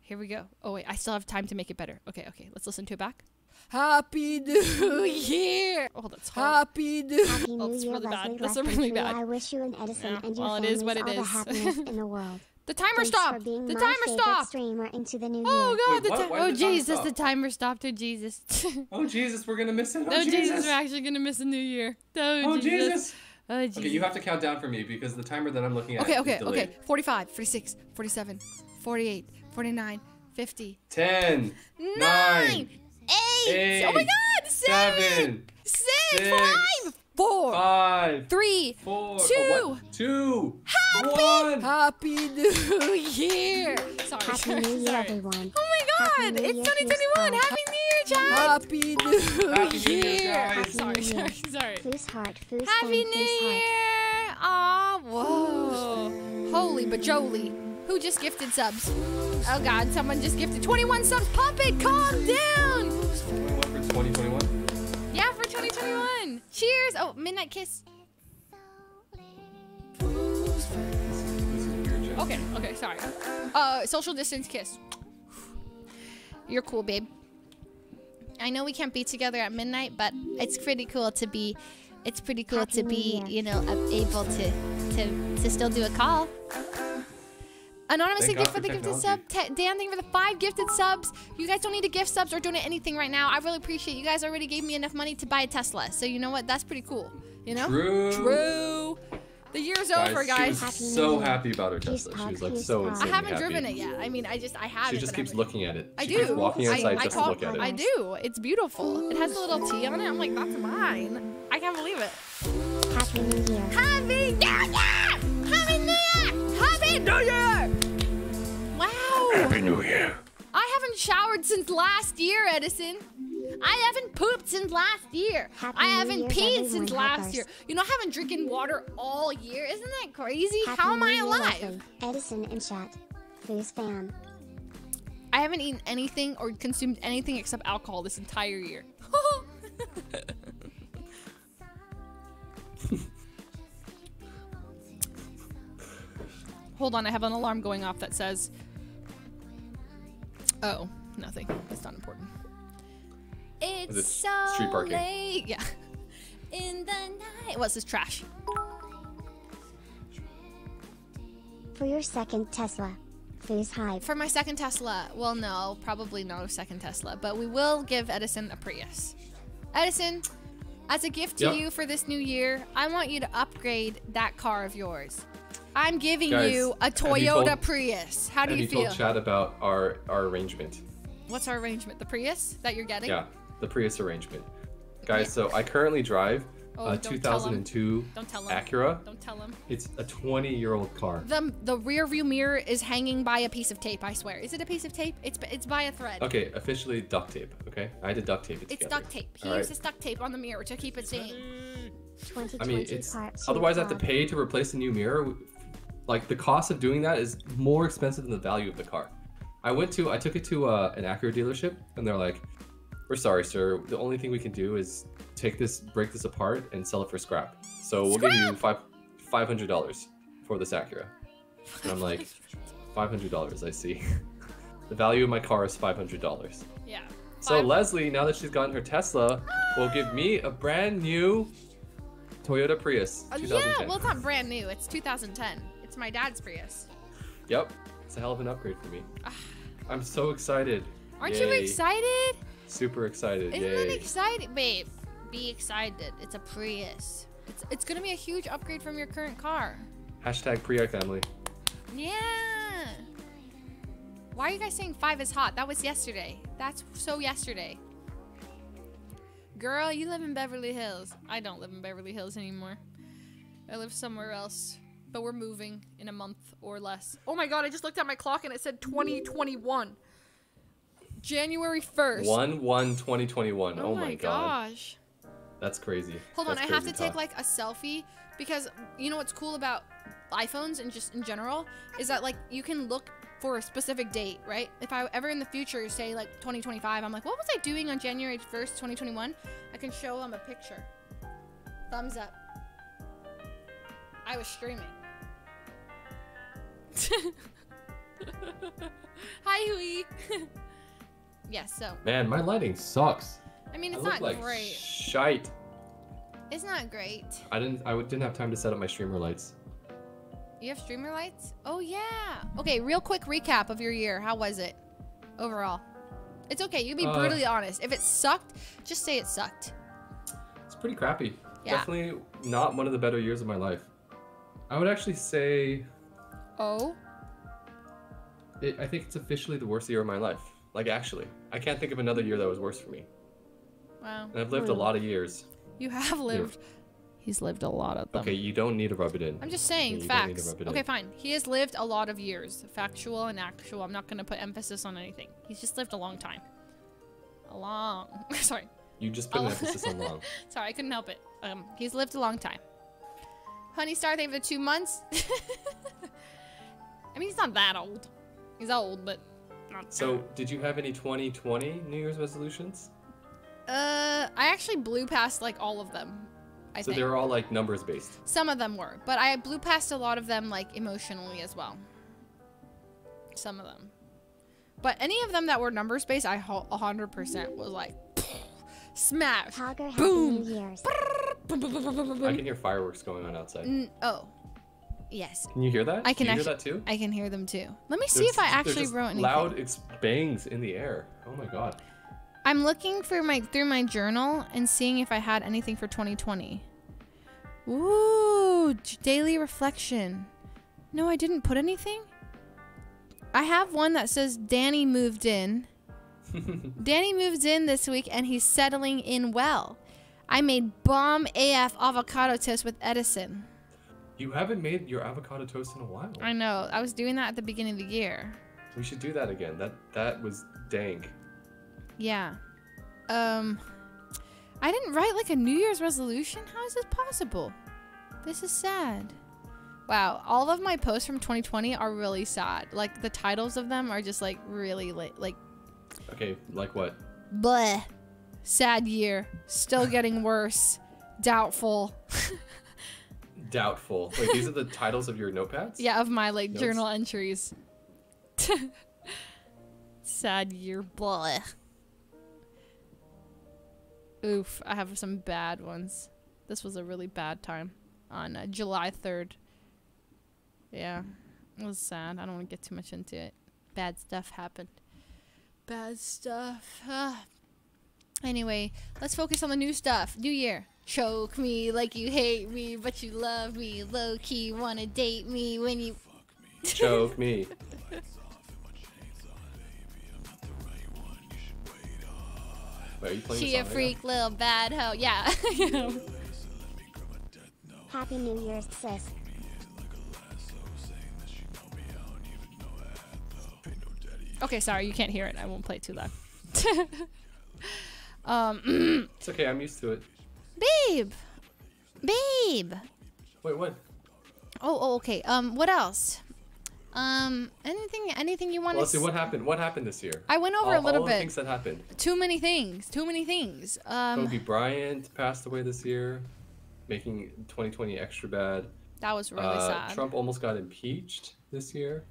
here we go. Oh wait, I still have time to make it better. Okay, okay, let's listen to it back. Happy New Year! Oh, that's hard. Happy New Year! Oh, that's really bad. That's really bad. I wish you and Edison yeah. and your well, it is what it is. in the world. The timer Thanks stopped! The timer stopped! Into the new oh god, Wait, the, ti oh, the, Jesus, the timer stopped. Oh Jesus, the timer stopped. Oh Jesus. Oh Jesus, we're gonna miss it. Oh, oh Jesus. Jesus, we're actually gonna miss a new year. Oh, oh Jesus. Jesus. Oh Jesus. Okay, you have to count down for me because the timer that I'm looking at okay, okay, is delayed. Okay, okay, okay. forty-five, forty-six, forty-seven, forty-eight, forty-nine, fifty. ten, nine, eight, oh my god, seven, six, five, four, three, two, one, two, happy, happy New Year! Sorry, happy sorry, New Year, sorry. everyone. Oh my god, it's twenty twenty-one! Happy New Year, chat! Happy New happy Year! Happy sorry, New sorry, Year. sorry. Please heart, please happy New Year! Aw, whoa. Holy bajoli. Who just gifted subs? Oh god, someone just gifted twenty-one subs. Pump it, calm down! What for twenty twenty-one? Yeah, for twenty twenty-one. Cheers! Oh, midnight kiss. Okay, okay, sorry. Uh, social distance kiss. You're cool, babe. I know we can't be together at midnight, but it's pretty cool to be. It's pretty cool Happy to be, you know, able to to to still do a call. Anonymous, thank thank for, for the technology. Gifted sub. Te Dan, thank you for the five gifted subs. You guys don't need to gift subs or donate anything right now. I really appreciate it. You guys already gave me enough money to buy a Tesla. So you know what? That's pretty cool. You know? True. True. The year's guys, over, guys. She was happy so year. happy about her Tesla. She was like so insanely I haven't happy. driven it yet. I mean, I just, I haven't. She just keeps looking at it. I do. She keeps walking outside I, just I to look at it. I do. It's beautiful. It has a little T on it. I'm like, that's mine. I can't believe it. Happy New Year. Happy New Year! Happy New Year! Happy New Year! Wow. Happy New Year. I haven't showered since last year, Edison. I haven't pooped since last year. Happy I haven't peed since last us. year. You know, I haven't drinking water all year. Isn't that crazy? Happy How am I alive? Edison and chat. Please fam. I haven't eaten anything or consumed anything except alcohol this entire year. Hold on, I have an alarm going off that says... Oh, nothing. That's not important. It's it so street parking? late. Yeah. In the night. What's this trash? For your second Tesla, please hide. For my second Tesla. Well, no, probably not a second Tesla, but we will give Edison a Prius. Edison, as a gift to yep. you for this new year, I want you to upgrade that car of yours. I'm giving Guys, you a Toyota told, Prius. How do you, you feel? Have you told Chad about our, our arrangement? What's our arrangement? The Prius that you're getting? Yeah. The Prius arrangement. Guys, yeah. so I currently drive oh, a two thousand two don't tell him. Acura. Don't tell him. It's a twenty-year-old car. The, the rear view mirror is hanging by a piece of tape, I swear. Is it a piece of tape? It's it's by a thread. Okay, officially duct tape, okay? I had to duct tape it together. It's duct tape. He All uses right. duct tape on the mirror to keep it safe. I mean, it's otherwise I have to pay to replace a new mirror. Like, the cost of doing that is more expensive than the value of the car. I went to, I took it to uh, an Acura dealership, and they're like, we're sorry, sir. The only thing we can do is take this, break this apart, and sell it for scrap. So we'll scrap! give you five, five hundred dollars for this Acura. And I'm like, five hundred dollars. I see. The value of my car is five hundred dollars. Yeah. So five. Leslie, now that she's gotten her Tesla, ah! will give me a brand new Toyota Prius. Uh, yeah. Well, it's not brand new. It's two thousand ten. It's my dad's Prius. Yep. It's a hell of an upgrade for me. Ah. I'm so excited. Aren't Yay. you excited? Super excited. Isn't Yay. that exciting? Babe, be excited. It's a Prius. It's, it's going to be a huge upgrade from your current car. Hashtag Prius family. Yeah. Why are you guys saying five is hot? That was yesterday. That's so yesterday. Girl, you live in Beverly Hills. I don't live in Beverly Hills anymore. I live somewhere else. But we're moving in a month or less. Oh my god, I just looked at my clock and it said twenty twenty-one. January first. one one twenty twenty-one. Oh, oh my god. gosh. That's crazy. Hold That's on, crazy I have to talk. take like a selfie because you know what's cool about iPhones and just in general is that like you can look for a specific date, right? If I ever in the future say like twenty twenty-five, I'm like, what was I doing on January first, twenty twenty-one? I can show them a picture. Thumbs up. I was streaming. Hi, Hui. Yes, yeah, so. Man, my lighting sucks. I mean, it's I look not like great. Shite. It's not great. I didn't. I didn't have time to set up my streamer lights. You have streamer lights? Oh yeah. Okay, real quick recap of your year. How was it overall? It's okay. You can be uh, brutally honest. If it sucked, just say it sucked. It's pretty crappy. Yeah. Definitely not one of the better years of my life. I would actually say. Oh. It, I think it's officially the worst year of my life. Like actually, I can't think of another year that was worse for me. Wow. And I've lived Ooh. a lot of years. You have lived. Yeah. He's lived a lot of them. Okay, you don't need to rub it in. I'm just saying, you facts. Okay, in. fine. He has lived a lot of years. Factual and actual. I'm not going to put emphasis on anything. He's just lived a long time. A long... Sorry. You just put an emphasis on long. Sorry, I couldn't help it. Um, he's lived a long time. Honey Star, thank you for two months. I mean, he's not that old. He's old, but not So, old. Did you have any twenty twenty New Year's resolutions? Uh, I actually blew past, like, all of them. I so think. They're all like numbers based. Some of them were, but I blew past a lot of them like emotionally as well. Some of them. But any of them that were numbers based, I one hundred percent was like, smash, boom. I can hear fireworks going on outside. N oh, yes. Can you hear that? I can, can you actually, hear that too? I can hear them too. Let me see there's, if I actually wrote anything. Loud it's bangs in the air. Oh my God. I'm looking for my through my journal and seeing if I had anything for twenty twenty. Ooh, daily reflection. No, I didn't put anything. I have one that says Danny moved in. Danny moves in this week and he's settling in well. I made bomb A F avocado toast with Edison. You haven't made your avocado toast in a while. I know. I was doing that at the beginning of the year. We should do that again. That that was dank. Yeah. Um, I didn't write like a New Year's resolution. How is this possible? This is sad. Wow. All of my posts from twenty twenty are really sad. Like the titles of them are just like really lit, like. Okay. Like what? Bleh. Sad year. Still getting worse. Doubtful. Doubtful. Wait, these are the titles of your notepads? Yeah. Of my like Notes. journal entries. Sad year. Bleh. Oof, I have some bad ones. This was a really bad time on uh, July third. Yeah, it was sad. I don't want to get too much into it. Bad stuff happened. Bad stuff. Ah. Anyway, let's focus on the new stuff. New year. Choke me like you hate me, but you love me. Low key, wanna date me when you... Choke me. Wait, she a freak right little bad hoe. Yeah. Happy New Year's, sis. Okay, sorry, you can't hear it. I won't play it too loud. um, it's okay, I'm used to it. Babe! Babe! Wait, what? Oh, oh, okay. Um, what else? Um, anything, anything you want well, to see? What happened? What happened this year? I went over all, a little all bit. All the things that happened. Too many things. Too many things. Um, Kobe Bryant passed away this year, making twenty twenty extra bad. That was really uh, sad. Trump almost got impeached this year.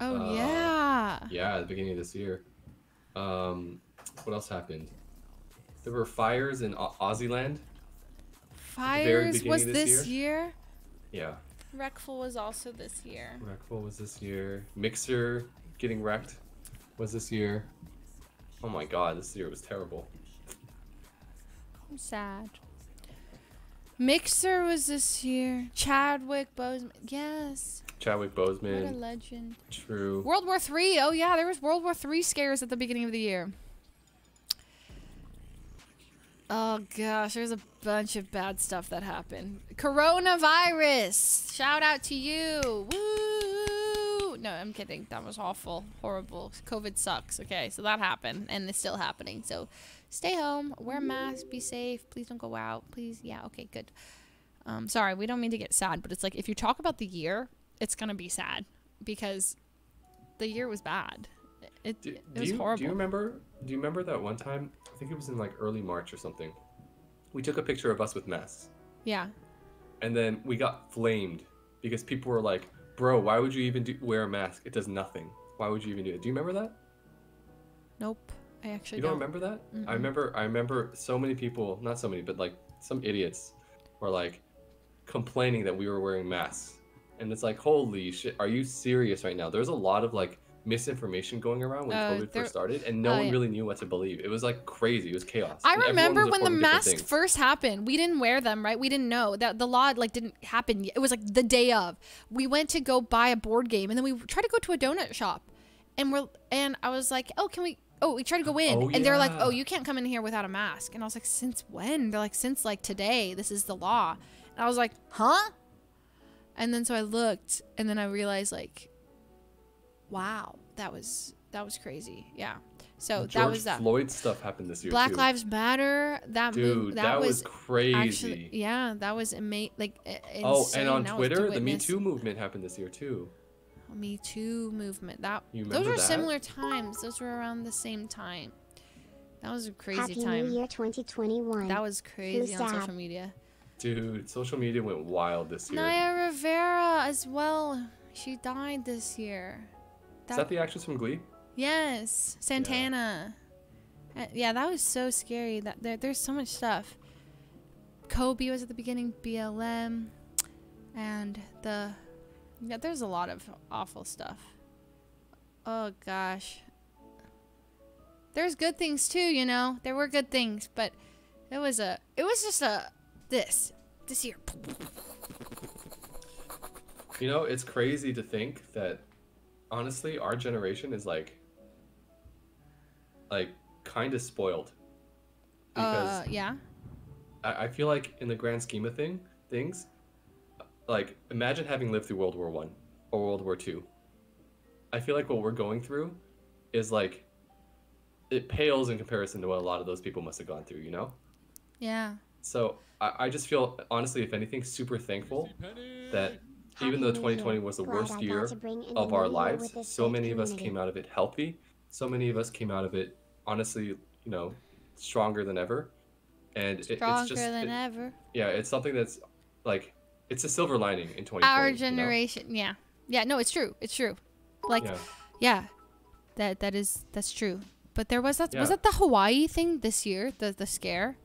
Oh uh, yeah. Yeah, at the beginning of this year. Um, what else happened? There were fires in o Aussie land. Fires was this, this year? year? Yeah. Wreckful was also this year. Wreckful was this year. Mixer getting wrecked was this year. Oh my God, this year was terrible. I'm sad. Mixer was this year. Chadwick Boseman. Yes. Chadwick Boseman. What a legend. True. World War Three. Oh yeah, there was World War Three scares at the beginning of the year. Oh gosh, there's a bunch of bad stuff that happened. Coronavirus! Shout out to you! Woo! No, I'm kidding. That was awful. Horrible. COVID sucks. Okay, so that happened, and it's still happening. So stay home, wear a mask, be safe. Please don't go out. Please. Yeah, okay, good. Um, sorry, we don't mean to get sad, but it's like if you talk about the year, it's gonna be sad because the year was bad. It, do, it was do you, horrible. Do you remember? Do you remember that one time? I think it was in like early March or something. We took a picture of us with masks. Yeah. And then we got flamed because people were like, "Bro, why would you even do, wear a mask? It does nothing. Why would you even do it?" Do you remember that? Nope, I actually. You don't, don't. remember that? Mm -mm. I remember. I remember so many people, not so many, but like some idiots, were like complaining that we were wearing masks, and it's like, holy shit, are you serious right now? There's a lot of like misinformation going around when uh, COVID there, first started, and no uh, one yeah. really knew what to believe. It was like crazy. It was chaos. I and remember when the mask first happened. We didn't wear them, right? We didn't know that the law like didn't happen yet. It was like the day of. We went to go buy a board game, and then we tried to go to a donut shop, and we're and I was like, oh, can we? Oh, we tried to go in, oh, and yeah. they're like, oh, you can't come in here without a mask. And I was like, since when? They're like, since like today. This is the law. And I was like, huh? And then so I looked, and then I realized like. Wow, that was that was crazy. Yeah. So George that was that. Floyd stuff happened this year. Black too. Lives Matter. That dude, movie, that, that was, was crazy. Actually, yeah, that was amazing. Like insane. Oh, and on that Twitter, the Me Too movement happened this year too. Me Too movement. That you those were that? similar times. Those were around the same time. That was a crazy Happy time. Happy New Year twenty twenty-one. That was crazy Who's on that? social media. Dude, social media went wild this year. Naya Rivera as well. She died this year. That, Is that the actress from Glee? Yes, Santana. Yeah, uh, yeah that was so scary. That there, There's so much stuff. Kobe was at the beginning, B L M, and the... Yeah, there's a lot of awful stuff. Oh, gosh. There's good things, too, you know? There were good things, but it was a... It was just a... This. This year. You know, it's crazy to think that honestly, our generation is like, like kind of spoiled. Because uh, yeah. I, I feel like in the grand scheme of thing things, like imagine having lived through World War One or World War Two. I feel like what we're going through is like, it pales in comparison to what a lot of those people must have gone through, you know? Yeah. So I, I just feel honestly, if anything, super thankful that even though twenty twenty was the worst year of our lives, so many of us came out of it healthy. So many of us came out of it, honestly, you know, stronger than ever. And it, it's just stronger than it, ever. Yeah, it's something that's like, it's a silver lining in twenty twenty. Our generation, you know? yeah, yeah. No, it's true. It's true. Like, yeah, yeah that that is that's true. But there was that yeah. was that the Hawaii thing this year, the the scare.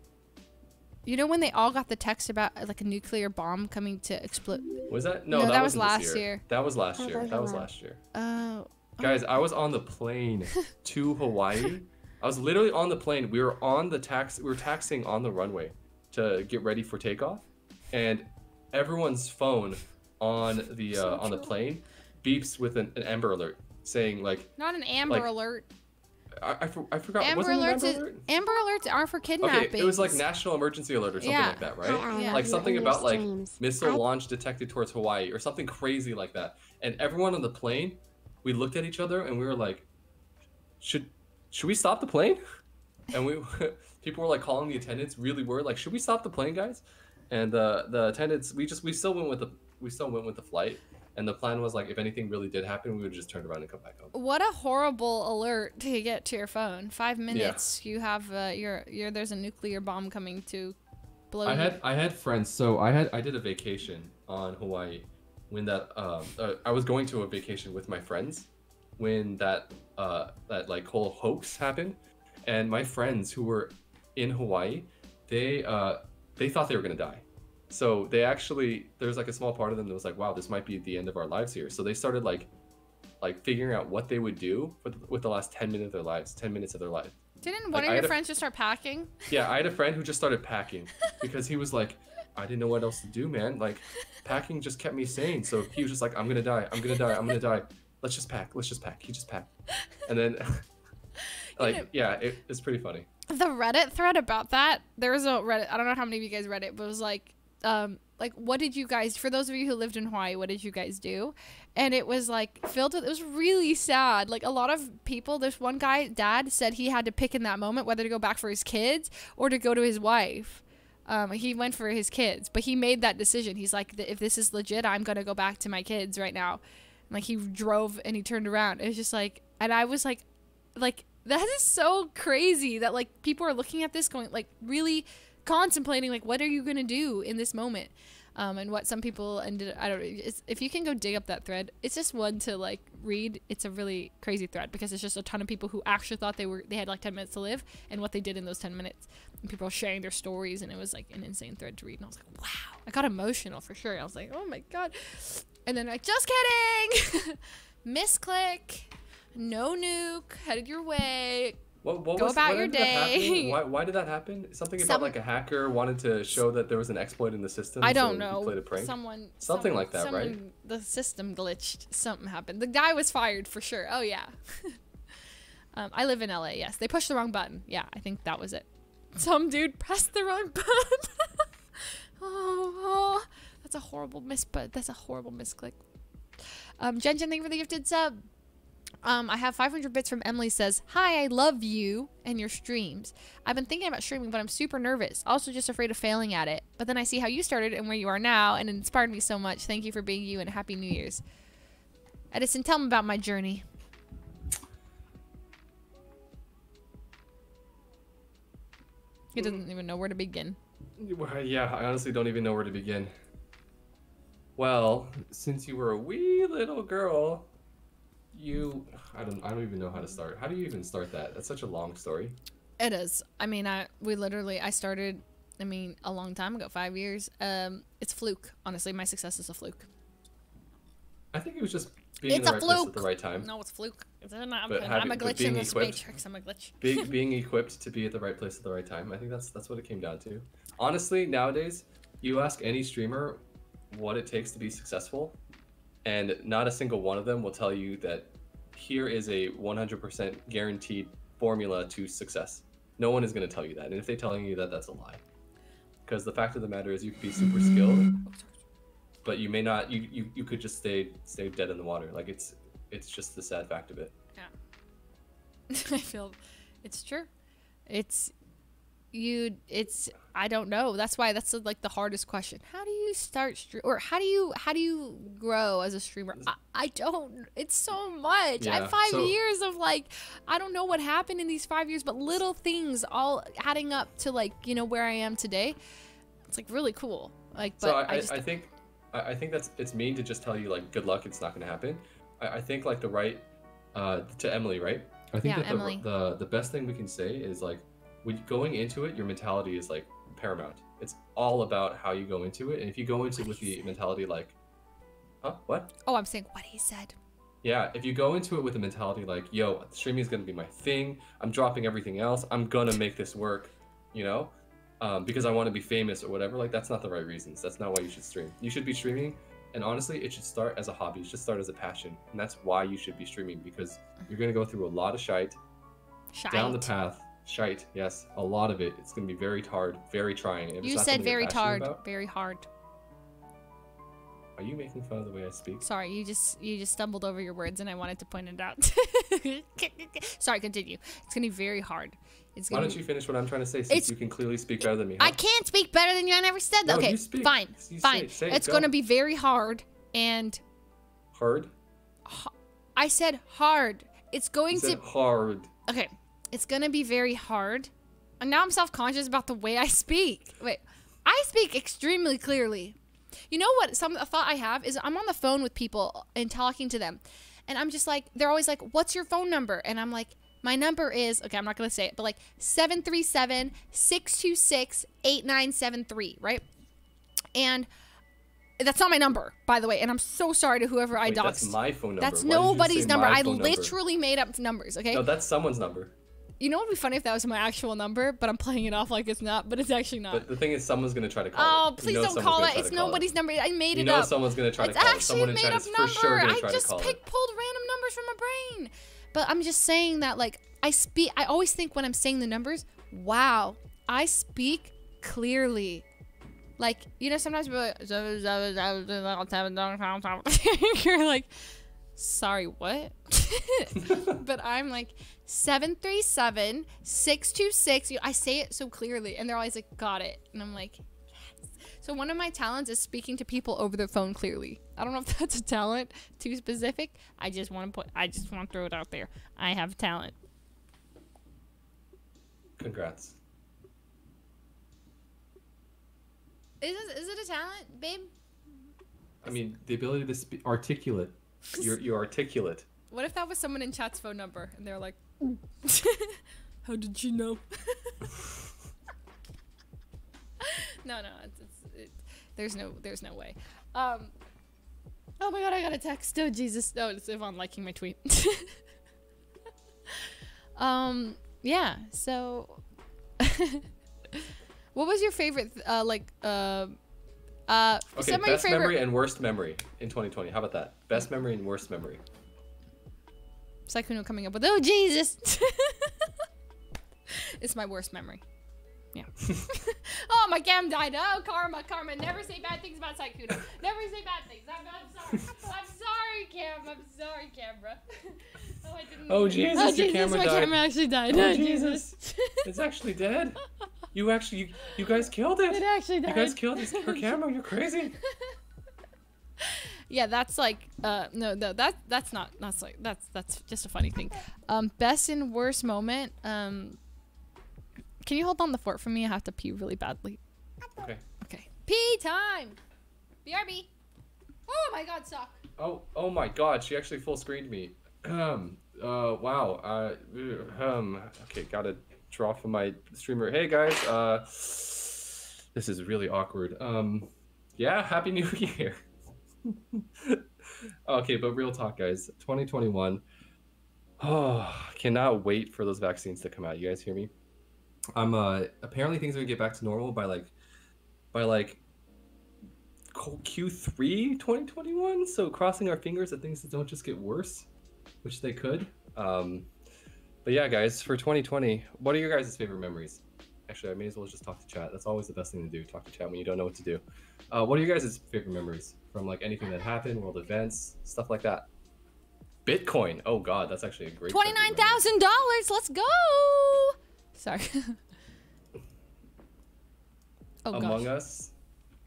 You know when they all got the text about like a nuclear bomb coming to explode? Was that? No, no that, that was last year. year. That was last year. That was last year. Oh. Guys, I was on the plane to Hawaii. I was literally on the plane. We were on the tax. We were taxiing on the runway to get ready for takeoff, and everyone's phone on the uh, on the plane beeps with an, an Amber Alert saying like. Not an Amber like, Alert. I, I, for, I forgot. Amber alerts. Amber, is, alert? Amber alerts are for kidnapping. Okay, it was like national emergency alert or something yeah. like that, right? I, I yeah. Like something about like missile launch detected towards Hawaii or something crazy like that. And everyone on the plane, we looked at each other and we were like, "Should, should we stop the plane?" And we, people were like calling the attendants. Really were like, "Should we stop the plane, guys?" And uh, the attendants, we just we still went with the we still went with the flight. And the plan was like, if anything really did happen, we would just turn around and come back home. What a horrible alert to get to your phone! Five minutes, yeah. you have uh, your your. There's a nuclear bomb coming to blow. I had I had friends, so I had I did a vacation on Hawaii when that um uh, I was going to a vacation with my friends when that uh that like whole hoax happened, and my friends who were in Hawaii, they uh they thought they were gonna die. So they actually, there's like a small part of them that was like, wow, this might be the end of our lives here. So they started like, like figuring out what they would do with, with the last ten minutes of their lives, ten minutes of their life. Didn't one like, of your friends a, just start packing? Yeah, I had a friend who just started packing because he was like, I didn't know what else to do, man. Like packing just kept me sane. So he was just like, I'm going to die. I'm going to die. I'm going to die. Let's just pack. Let's just pack. He just packed. And then like, you know, yeah, it, it's pretty funny. The Reddit thread about that, there was a Reddit, I don't know how many of you guys read it, but it was like, Um, like, what did you guys, for those of you who lived in Hawaii, what did you guys do? And it was like filled with, it was really sad. Like a lot of people, this one guy, dad said he had to pick in that moment, whether to go back for his kids or to go to his wife. Um, he went for his kids, but he made that decision. He's like, if this is legit, I'm going to go back to my kids right now. Like, he drove and he turned around. It was just like, and I was like, like, that is so crazy that, like, people are looking at this going, like, really contemplating, like, what are you going to do in this moment? Um, and what some people ended, I don't know, it's, if you can go dig up that thread, it's just one to, like, read. It's a really crazy thread because it's just a ton of people who actually thought they were, they had, like, ten minutes to live and what they did in those ten minutes. And people are sharing their stories, and it was, like, an insane thread to read. And I was like, wow. I got emotional for sure. I was like, oh, my God. And then, like, just kidding. Misclick. No nuke. Headed your way. What, what Go was, about what your day. Why, why did that happen? Something about Some, like a hacker wanted to show that there was an exploit in the system. I don't so know. Played a prank. Someone. Something someone, like that, someone, right? The system glitched. Something happened. The guy was fired for sure. Oh yeah. um, I live in L A. Yes, they pushed the wrong button. Yeah, I think that was it. Some dude pressed the wrong button. oh, oh, that's a horrible miss. But that's a horrible misclick. Um, Jen Jen, thank you for the gifted sub. Um, I have five hundred bits from Emily says, hi, I love you and your streams. I've been thinking about streaming, but I'm super nervous. Also just afraid of failing at it. But then I see how you started and where you are now, and it inspired me so much. Thank you for being you, and happy New Year's. Edison, tell me about my journey. He doesn't even know where to begin. Yeah, I honestly don't even know where to begin. Well, since you were a wee little girl... You, I don't, I don't even know how to start. How do you even start that? That's such a long story. It is. I mean, I, we literally, I started, I mean, a long time ago, five years. Um, it's a fluke. Honestly, my success is a fluke. I think it was just being in the right place at the right time. No, it's a fluke. It's an, I'm, having, I'm a glitch in this equipped, matrix. I'm a glitch. being, being equipped to be at the right place at the right time. I think that's, that's what it came down to. Honestly, nowadays, you ask any streamer what it takes to be successful, and not a single one of them will tell you that here is a one hundred percent guaranteed formula to success. No one is going to tell you that. And if they're telling you that, that's a lie. Because the fact of the matter is you could be super skilled, but you may not, you, you, you could just stay, stay dead in the water. Like it's, it's just the sad fact of it. Yeah. I feel it's true. It's you, it's, I don't know. That's why that's like the hardest question. How do you start stream, or how do you how do you grow as a streamer? I, I don't. It's so much. Yeah, I have five so, years of like, I don't know what happened in these five years, but little things all adding up to like you know where I am today. It's like really cool. Like, but so I, I, just, I think I think that's it's mean to just tell you like good luck. It's not going to happen. I, I think like the right uh, to Emily, right? I think yeah, that Emily. The, the the best thing we can say is like when going into it, your mentality is like paramount. It's all about how you go into it, and if you go into it with the mentality like, huh, what? Oh, I'm saying what he said. Yeah, if you go into it with a mentality like, yo, streaming is gonna be my thing. I'm dropping everything else. I'm gonna make this work, you know, um, because I want to be famous or whatever. Like that's not the right reasons. That's not why you should stream. You should be streaming, and honestly, it should start as a hobby. It should start as a passion, and that's why you should be streaming because you're gonna go through a lot of shite, shite. down the path. Shite, yes, a lot of it. It's gonna be very hard, very trying. You said very hard, very hard. Are you making fun of the way I speak? Sorry, you just you just stumbled over your words, and I wanted to point it out. Sorry, continue. It's gonna be very hard. It's gonna. Why don't you finish what I'm trying to say? Since you can clearly speak better than me. Huh? I can't speak better than you. I never said that. No, okay, you speak. fine, you fine. Say it, say it, it's go. gonna be very hard and. Hard. I said hard. It's going you said to. Hard. Okay. It's gonna be very hard. And now I'm self-conscious about the way I speak. Wait, I speak extremely clearly. You know what, some a thought I have is I'm on the phone with people and talking to them. And I'm just like, they're always like, what's your phone number? And I'm like, my number is, okay, I'm not gonna say it, but like seven three seven, six two six, eight nine seven three, right? And that's not my number, by the way, and I'm so sorry to whoever I Wait, doxed. That's my phone number. That's Why nobody's number. I literally number? made up numbers, okay? No, that's someone's number. You know what would be funny if that was my actual number, but I'm playing it off like it's not, but it's actually not. But the thing is, someone's going to try to call oh, it. Oh, please you know don't call it. It's call nobody's it. number. I made you it up. You know someone's going to try to call it. It's actually made up number. Sure I just picked, pulled random numbers from my brain. But I'm just saying that, like, I speak. I always think when I'm saying the numbers, wow, I speak clearly. Like, you know, sometimes we're like, you're like, sorry, what? But I'm like, seven three seven, six two six. I say it so clearly, and they're always like, got it. And I'm like, yes. So one of my talents is speaking to people over the phone clearly. I don't know if that's a talent too specific. I just want to put, I just want to throw it out there. I have talent. Congrats. Is it, is it a talent, babe? I mean, the ability to speak, articulate. You're, you're articulate. What if that was someone in chat's phone number and they're like, how did you know? No, no, it's, it's, it, there's no, there's no way. Um, oh my God, I got a text. Oh Jesus, no, oh, it's Yvonne liking my tweet. um, yeah. So, what was your favorite? Uh, like, uh, uh, okay, best favorite... memory and worst memory in twenty twenty. How about that? Best memory and worst memory. Sykuno coming up with oh Jesus. It's my worst memory. Yeah. Oh, my cam died. Oh, karma, karma. Never say bad things about Sykuno. Never say bad things. I'm, I'm sorry. I'm sorry, Cam. I'm sorry, camera. Oh, I didn't. Oh, Jesus, oh, Jesus, your camera my died. Camera actually died. Oh, oh Jesus. Jesus. It's actually dead. You actually, you, you guys killed it. It actually died. You guys killed it. Her camera. You're crazy. Yeah, that's like, uh, no, no, that, that's not, that's like, that's, that's just a funny thing. Um, best and worst moment. Um. Can you hold on the fort for me? I have to pee really badly. Okay. Okay. Pee time! B R B! Oh my God, Sock! Oh, oh my God, she actually full screened me. Um, uh, wow. Uh, um, okay, gotta draw from my streamer. Hey guys, uh, this is really awkward. Um, yeah, Happy New Year. Okay, but real talk, guys. twenty twenty-one. Oh, cannot wait for those vaccines to come out. You guys hear me? I'm uh apparently things are gonna get back to normal by like by like Q three twenty twenty-one, so crossing our fingers that things don't just get worse, which they could. Um but yeah guys, for twenty twenty, what are your guys' favorite memories? Actually, I may as well just talk to chat. That's always the best thing to do, talk to chat when you don't know what to do. Uh what are your guys' favorite memories from like anything that happened, world events, stuff like that? Bitcoin, oh God, that's actually a great twenty-nine thousand dollars, let's go. Sorry. Oh, Among gosh. Us,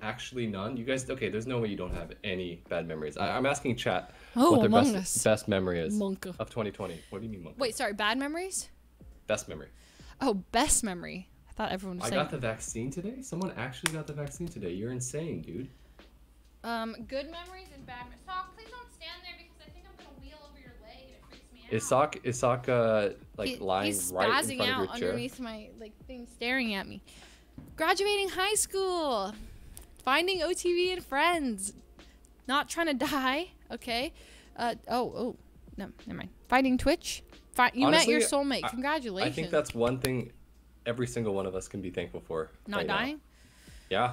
actually none. You guys, okay, there's no way you don't have any bad memories. I, I'm asking chat oh, what their Among best, best memory is Monka. Of twenty twenty. What do you mean Monka? Wait, sorry, bad memories? Best memory. Oh, best memory. I thought everyone was I saying... I got the vaccine today? Someone actually got the vaccine today. You're insane, dude. Um, good memories and bad memories. Sock, please don't stand there because I think I'm going to wheel over your leg and it freaks me out. Is Sock, is Sock, uh... like he, lying he's right in front out of your chair. Underneath my like thing, staring at me. Graduating high school, finding O T V and friends, not trying to die. Okay. Uh oh oh no, never mind. Finding Twitch. Fi you Honestly, met your soulmate. Congratulations. I, I think that's one thing every single one of us can be thankful for. Not right dying. Now. Yeah.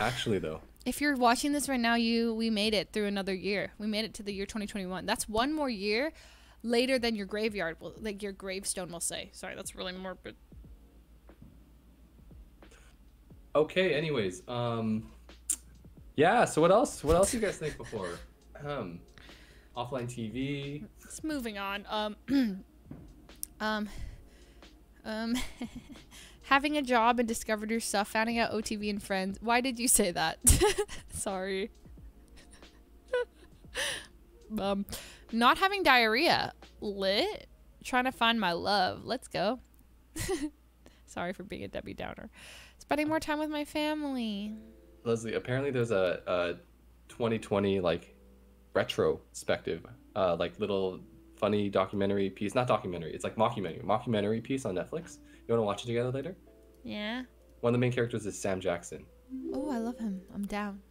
Actually though. If you're watching this right now, you we made it through another year. We made it to the year twenty twenty-one. That's one more year. Later than your graveyard, will, like your gravestone will say. Sorry, that's really morbid. Okay, anyways. Um, yeah, so what else? What else you guys think before? Um, offline T V. It's moving on. Um, um, um, having a job and discovered your stuff, finding out O T V and friends. Why did you say that? Sorry. um. Not having diarrhea. Lit. Trying to find my love. Let's go. Sorry for being a Debbie Downer. Spending more time with my family. Leslie, apparently there's a, a twenty twenty like retrospective, uh, like little funny documentary piece. Not documentary. It's like mockumentary. Mockumentary piece on Netflix. You want to watch it together later? Yeah. One of the main characters is Sam Jackson. Oh, I love him. I'm down.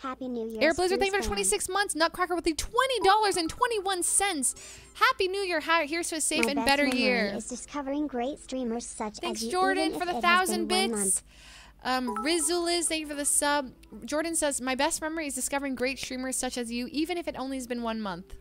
Happy New Year. Air Blizzard, thank you for twenty-six months. Nutcracker with the twenty dollars and twenty-one cents. Happy New Year. Here's to a safe My and better year. Is discovering great streamers such Thanks, as Jordan, you, for the thousand bits. Um, Rizzle is, thank you for the sub. Jordan says, my best memory is discovering great streamers such as you, even if it only has been one month.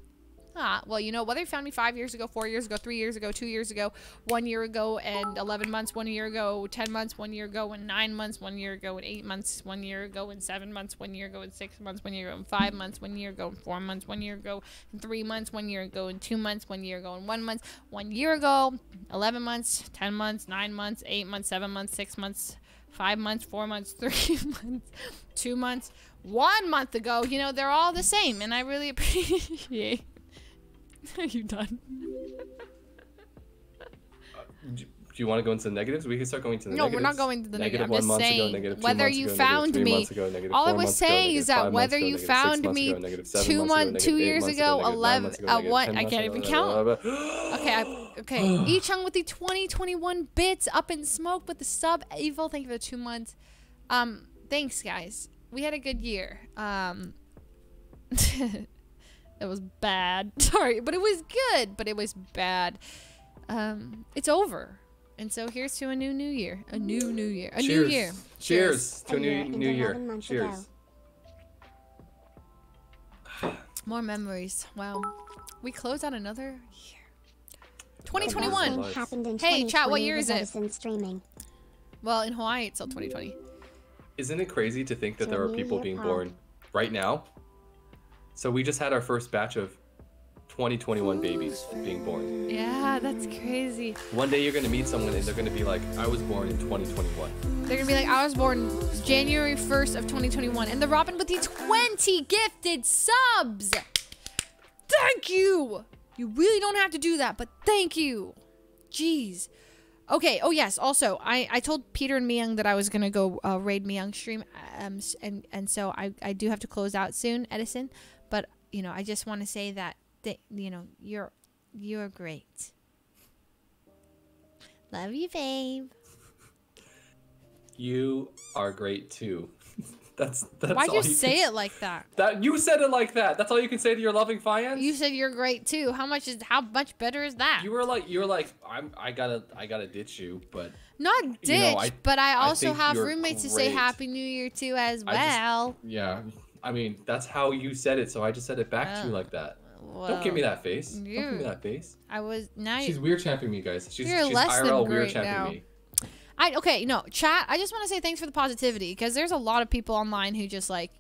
Ah, well, you know, whether you found me five years ago, four years ago, three years ago, two years ago, one year ago, and eleven months, one year ago, ten months, one year ago, and nine months, one year ago, and eight months, one year ago, and seven months, one year ago, and six months, one year ago, and five months, one year ago, and four months, one year ago, and three months, one year ago, and two months, one year ago, and one month, one year ago, eleven months, ten months, nine months, eight months, seven months, six months, five months, four months, three months, two months, one month ago. You know, they're all the same, and I really appreciate. Are you done? uh, do, you, do you want to go into the negatives? We can start going to the no, negatives. No, we're not going to the negative. Negative one month ago, negative two months ago, negative three months ago, negative four months ago, negative five months ago. All I was saying is that whether you found me two months, two years ago, eleven, uh, what? I can't even count. Okay, I, okay. Ichung with the twenty twenty-one bits, up in smoke with the sub. Evil, thank you for the two months. Um, thanks guys. We had a good year. Um. It was bad. Sorry, but it was good, but it was bad. Um, it's over. And so here's to a new new year. A new new year. A Cheers. new year. Cheers. Cheers to a new new year. Cheers. More memories. Wow. We close out another year. twenty twenty-one. Hey, chat, what year is it? Streaming. Well, in Hawaii, it's still twenty twenty. Isn't it crazy to think that there are people being born right now? So we just had our first batch of twenty twenty-one babies being born. Yeah, that's crazy. One day you're gonna meet someone and they're gonna be like, I was born in twenty twenty-one. They're gonna be like, I was born January first of twenty twenty-one. And the Robin with the twenty gifted subs. Thank you. You really don't have to do that, but thank you. Jeez. Okay, oh yes, also, I, I told Peter and Mi-young that I was gonna go uh, raid Mi-young's stream, um, and, and so I, I do have to close out soon, Edison, but, you know, I just want to say that, th you know, you're, you're great. Love you, babe. You are great, too. That's, that's Why'd all you, you say can, it like that? That you said it like that. That's all you can say to your loving fiance. You said you're great too. How much is how much better is that? You were like you were like I'm I gotta I gotta ditch you, but not ditch, you know, I, but I also I have roommates who say Happy New Year too as well. I just, yeah, I mean that's how you said it, so I just said it back well, to you like that. Well, don't give me that face. You, don't give me that face. I was now. She's weird champing me, guys. She's, you're she's less I R L than weird champing me. I, okay, no, chat, I just want to say thanks for the positivity, because there's a lot of people online who just, like,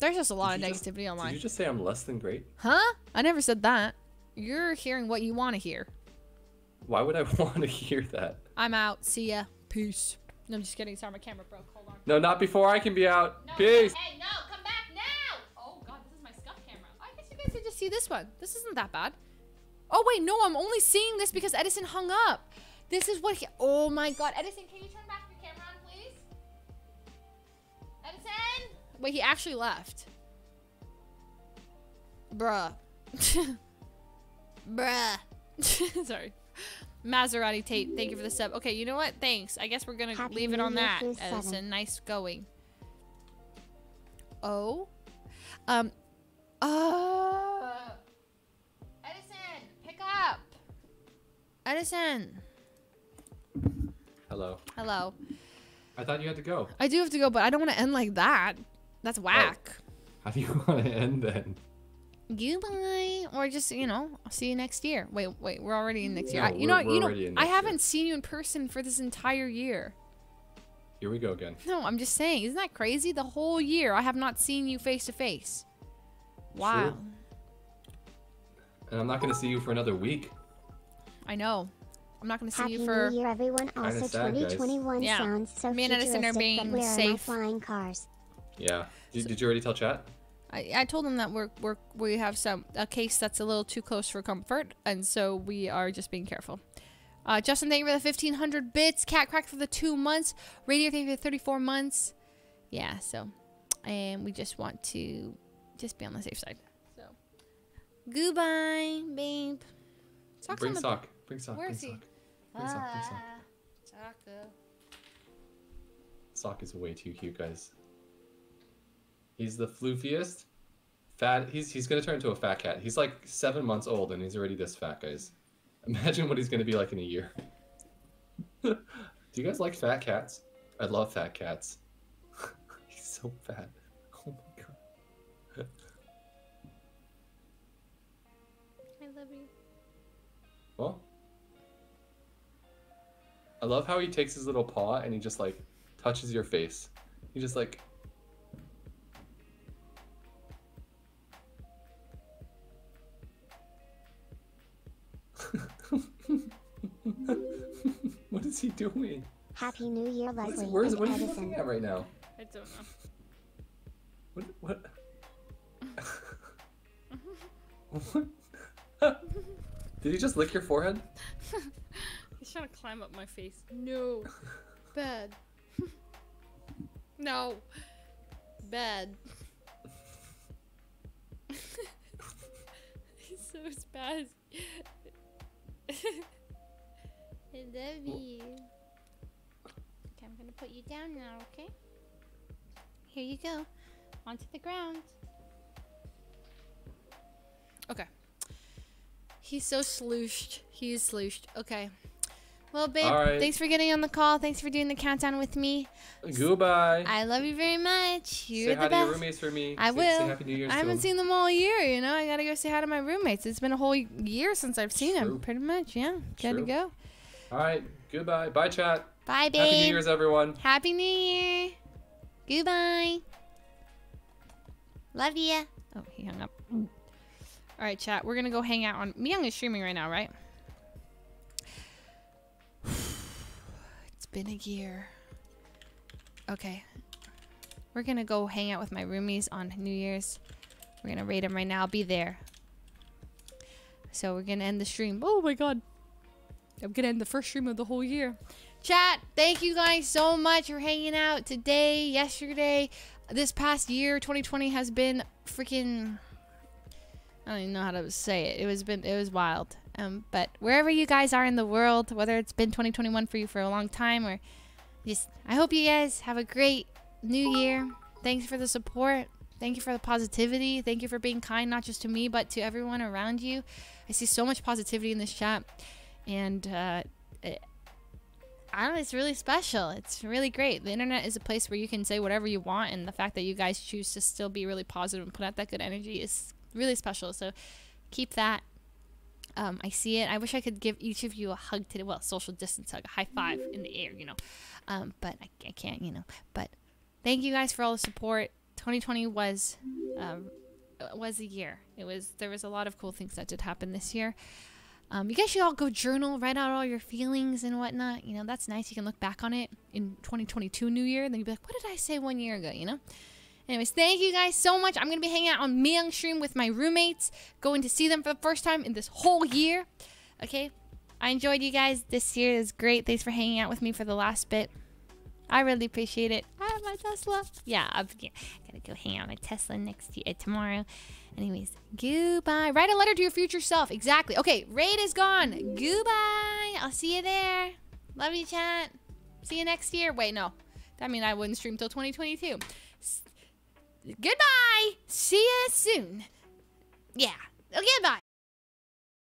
there's just a lot did of negativity just, online. Did you just say I'm less than great? Huh? I never said that. You're hearing what you want to hear. Why would I want to hear that? I'm out. See ya. Peace. No, I'm just kidding. Sorry, my camera broke. Hold on. No, not before I can be out. No, peace. Hey, no, come back now. Oh, God, this is my scuff camera. I guess you guys should just see this one. This isn't that bad. Oh, wait, no, I'm only seeing this because Edison hung up. This is what he, oh my God. Edison, can you turn back your camera on, please? Edison? Wait, he actually left. Bruh. Bruh. Sorry. Maserati Tate, thank you for the sub. Okay, you know what? Thanks. I guess we're gonna Happy leave it on that, Edison. Seven. Nice going. Oh. Um. Uh. Edison, pick up. Edison. Hello. Hello. I thought you had to go. I do have to go, but I don't want to end like that. That's whack. Oh. How do you want to end then? Goodbye, or just you know, I'll see you next year. Wait, wait, we're already in next year. No, I, you know, you know, I haven't year. seen you in person for this entire year. Here we go again. No, I'm just saying, isn't that crazy? The whole year, I have not seen you face to face. Wow. True. And I'm not going to see you for another week. I know. I'm not going to see Happy you for... Happy New Year, everyone. Also, sad, twenty twenty-one yeah. sounds so Me and Edison are being safe. Flying cars. Yeah. Did, so, did you already tell chat? I, I told them that we're, we're, we have some a case that's a little too close for comfort, and so we are just being careful. Uh, Justin, thank you for the fifteen hundred bits. Cat Crack for the two months. Radio, thank you for the thirty-four months. Yeah, so... And we just want to just be on the safe side. So... Goodbye, babe. Sock's bring sock. Bring sock. Where bring is sock. he? Sock, ah, Socko. Sock is way too cute, guys. He's the floofiest. Fat. He's he's gonna turn into a fat cat. He's like seven months old and he's already this fat, guys. Imagine what he's gonna be like in a year. Do you guys like fat cats? I love fat cats. He's so fat. Oh my God. Well, I love how he takes his little paw and he just like touches your face. He just like. What is he doing? Happy New Year, Leslie. Where is, what is he looking at right now? I don't know. What? What? What? Did he just lick your forehead? He's trying to climb up my face. No. Bad. No. Bad. He's so spaz. I love you. Okay, I'm gonna put you down now, okay? Here you go. Onto the ground. Okay. He's so slooshed. He is slooshed. Okay. Well, babe, right. Thanks for getting on the call. Thanks for doing the countdown with me. Goodbye. I love you very much. You're say the hi best. To your roommates for me. I say, will. Say Happy New Year's I haven't seen them all year, you know. I gotta go say hi to my roommates. It's been a whole year since I've seen True. them, pretty much. Yeah, gotta True. go. All right. Goodbye. Bye, chat. Bye, babe. Happy New Year's, everyone. Happy New Year. Goodbye. Love ya. Oh, he hung up. All right, chat. We're gonna go hang out on. Mi-young is streaming right now, right? It's been a year. Okay, we're gonna go hang out with my roomies on New Year's. We're gonna raid them right now. I'll be there. So we're gonna end the stream. Oh my god, I'm gonna end the first stream of the whole year. Chat, thank you guys so much for hanging out today, yesterday, this past year. twenty twenty has been freaking, I don't even know how to say it. It was been it was wild. Um, but wherever you guys are in the world, whether it's been twenty twenty-one for you for a long time or just, I hope you guys have a great new year. Thanks for the support. Thank you for the positivity. Thank you for being kind, not just to me, but to everyone around you. I see so much positivity in this chat, and uh, it, I don't know, it's really special. It's really great. The internet is a place where you can say whatever you want, and the fact that you guys choose to still be really positive and put out that good energy is really special. So keep that. Um, I see it. I wish I could give each of you a hug today. Well, social distance hug, a high five in the air, you know. Um, but I, I can't, you know. But thank you guys for all the support. twenty twenty was um, was a year. It was there was a lot of cool things that did happen this year. Um, you guys should all go journal, write out all your feelings and whatnot. You know, that's nice. You can look back on it in twenty twenty-two New Year. Then you'll be like, what did I say one year ago? You know. Anyways, thank you guys so much. I'm going to be hanging out on Mi-young's stream with my roommates. Going to see them for the first time in this whole year. Okay? I enjoyed you guys this year. It was great. Thanks for hanging out with me for the last bit. I really appreciate it. I have my Tesla. Yeah, I'm yeah, going to go hang out with my Tesla next year, uh, tomorrow. Anyways, goodbye. Write a letter to your future self. Exactly. Okay, Raid is gone. Goodbye. I'll see you there. Love you, chat. See you next year. Wait, no. That means I wouldn't stream till twenty twenty-two. Goodbye! See you soon! Yeah. Okay, bye!